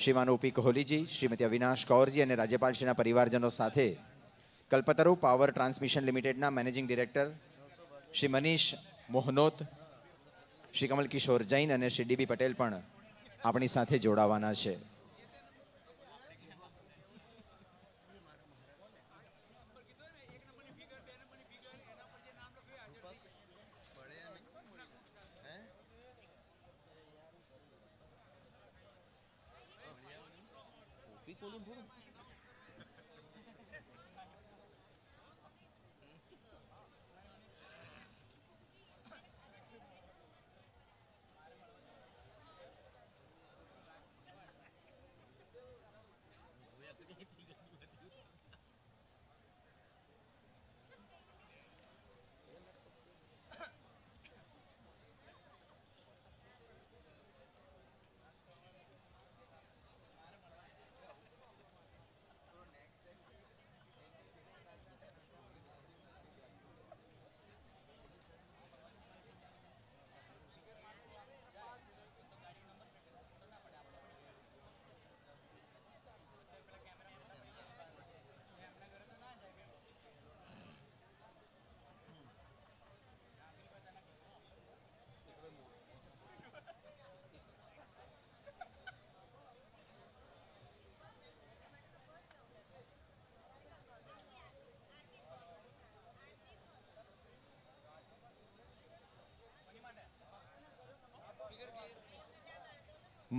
श्रीमान ओपी कोहली जी, श्रीमती अविनाश कौर जी और राज्यपाल श्रीना परिवारजनों साथ Kalpataru power transmission limited managing director Shri Manish Mohnot, Shri Kamal Kishore Jain और श्री डीबी पटेल पण आपणी साथे जोड़ावाना छे।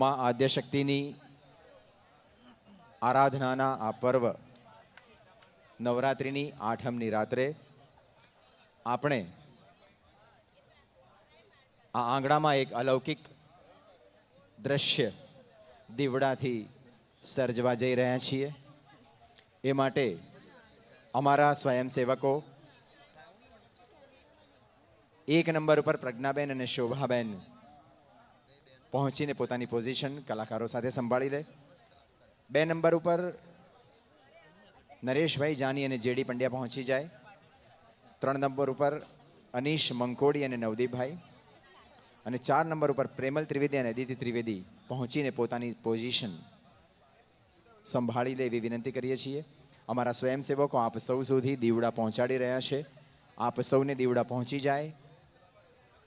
माँ आद्यशक्तिनी आराधनाना आ पर्व नवरात्रिनी आठमनी रात्रे आपणे आ आंगणामां एक अलौकिक दृश्य दीवडाथी सर्जवा जई रह्या छीए। ए माटे अमारा स्वयंसेवको एक नंबर पर प्रज्ञाबेन अने शोभाबेन पहुंचीने पोतानी पोजीशन कलाकारों साथे संभाळी ले। बे नंबर पर नरेश भाई जानी अने जेडी पंड्या पहुंची जाए। त्रण नंबर पर अनीश मंकोड़ी अने नवदीप भाई अने चार नंबर पर प्रेमल त्रिवेदी अने अदिति त्रिवेदी पहुंचीने पोतानी पोजीशन संभाळी ले एवी विनंती करीए छीए। अमारा स्वयंसेवको आप सौ सुधी दीवड़ा पहोंचाडी रह्या छे। आप सौने दीवड़ा पहोंची जाए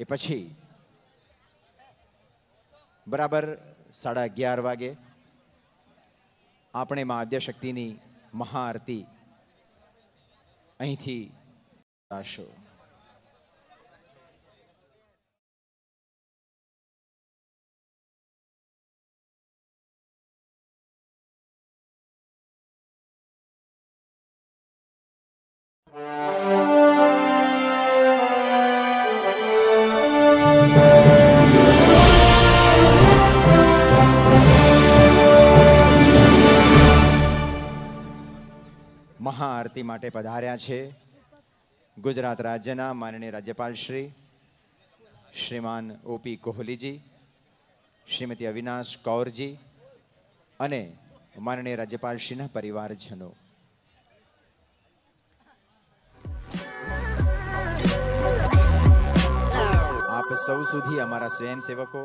ए पछी बराबर 11:30 वागे आपणे मां आद्यशक्तिनी महाआरती અહીંથી આશો महाआरती माटे पधार्या छे गुजरात राज्यना माननीय राज्यपाल श्री श्रीमान ओपी कोहली जी, श्रीमती अविनाश कौर जी अने माननीय राज्यपाल श्रीना परिवारजनों। आप सौ सुधी अमारा स्वयंसेवको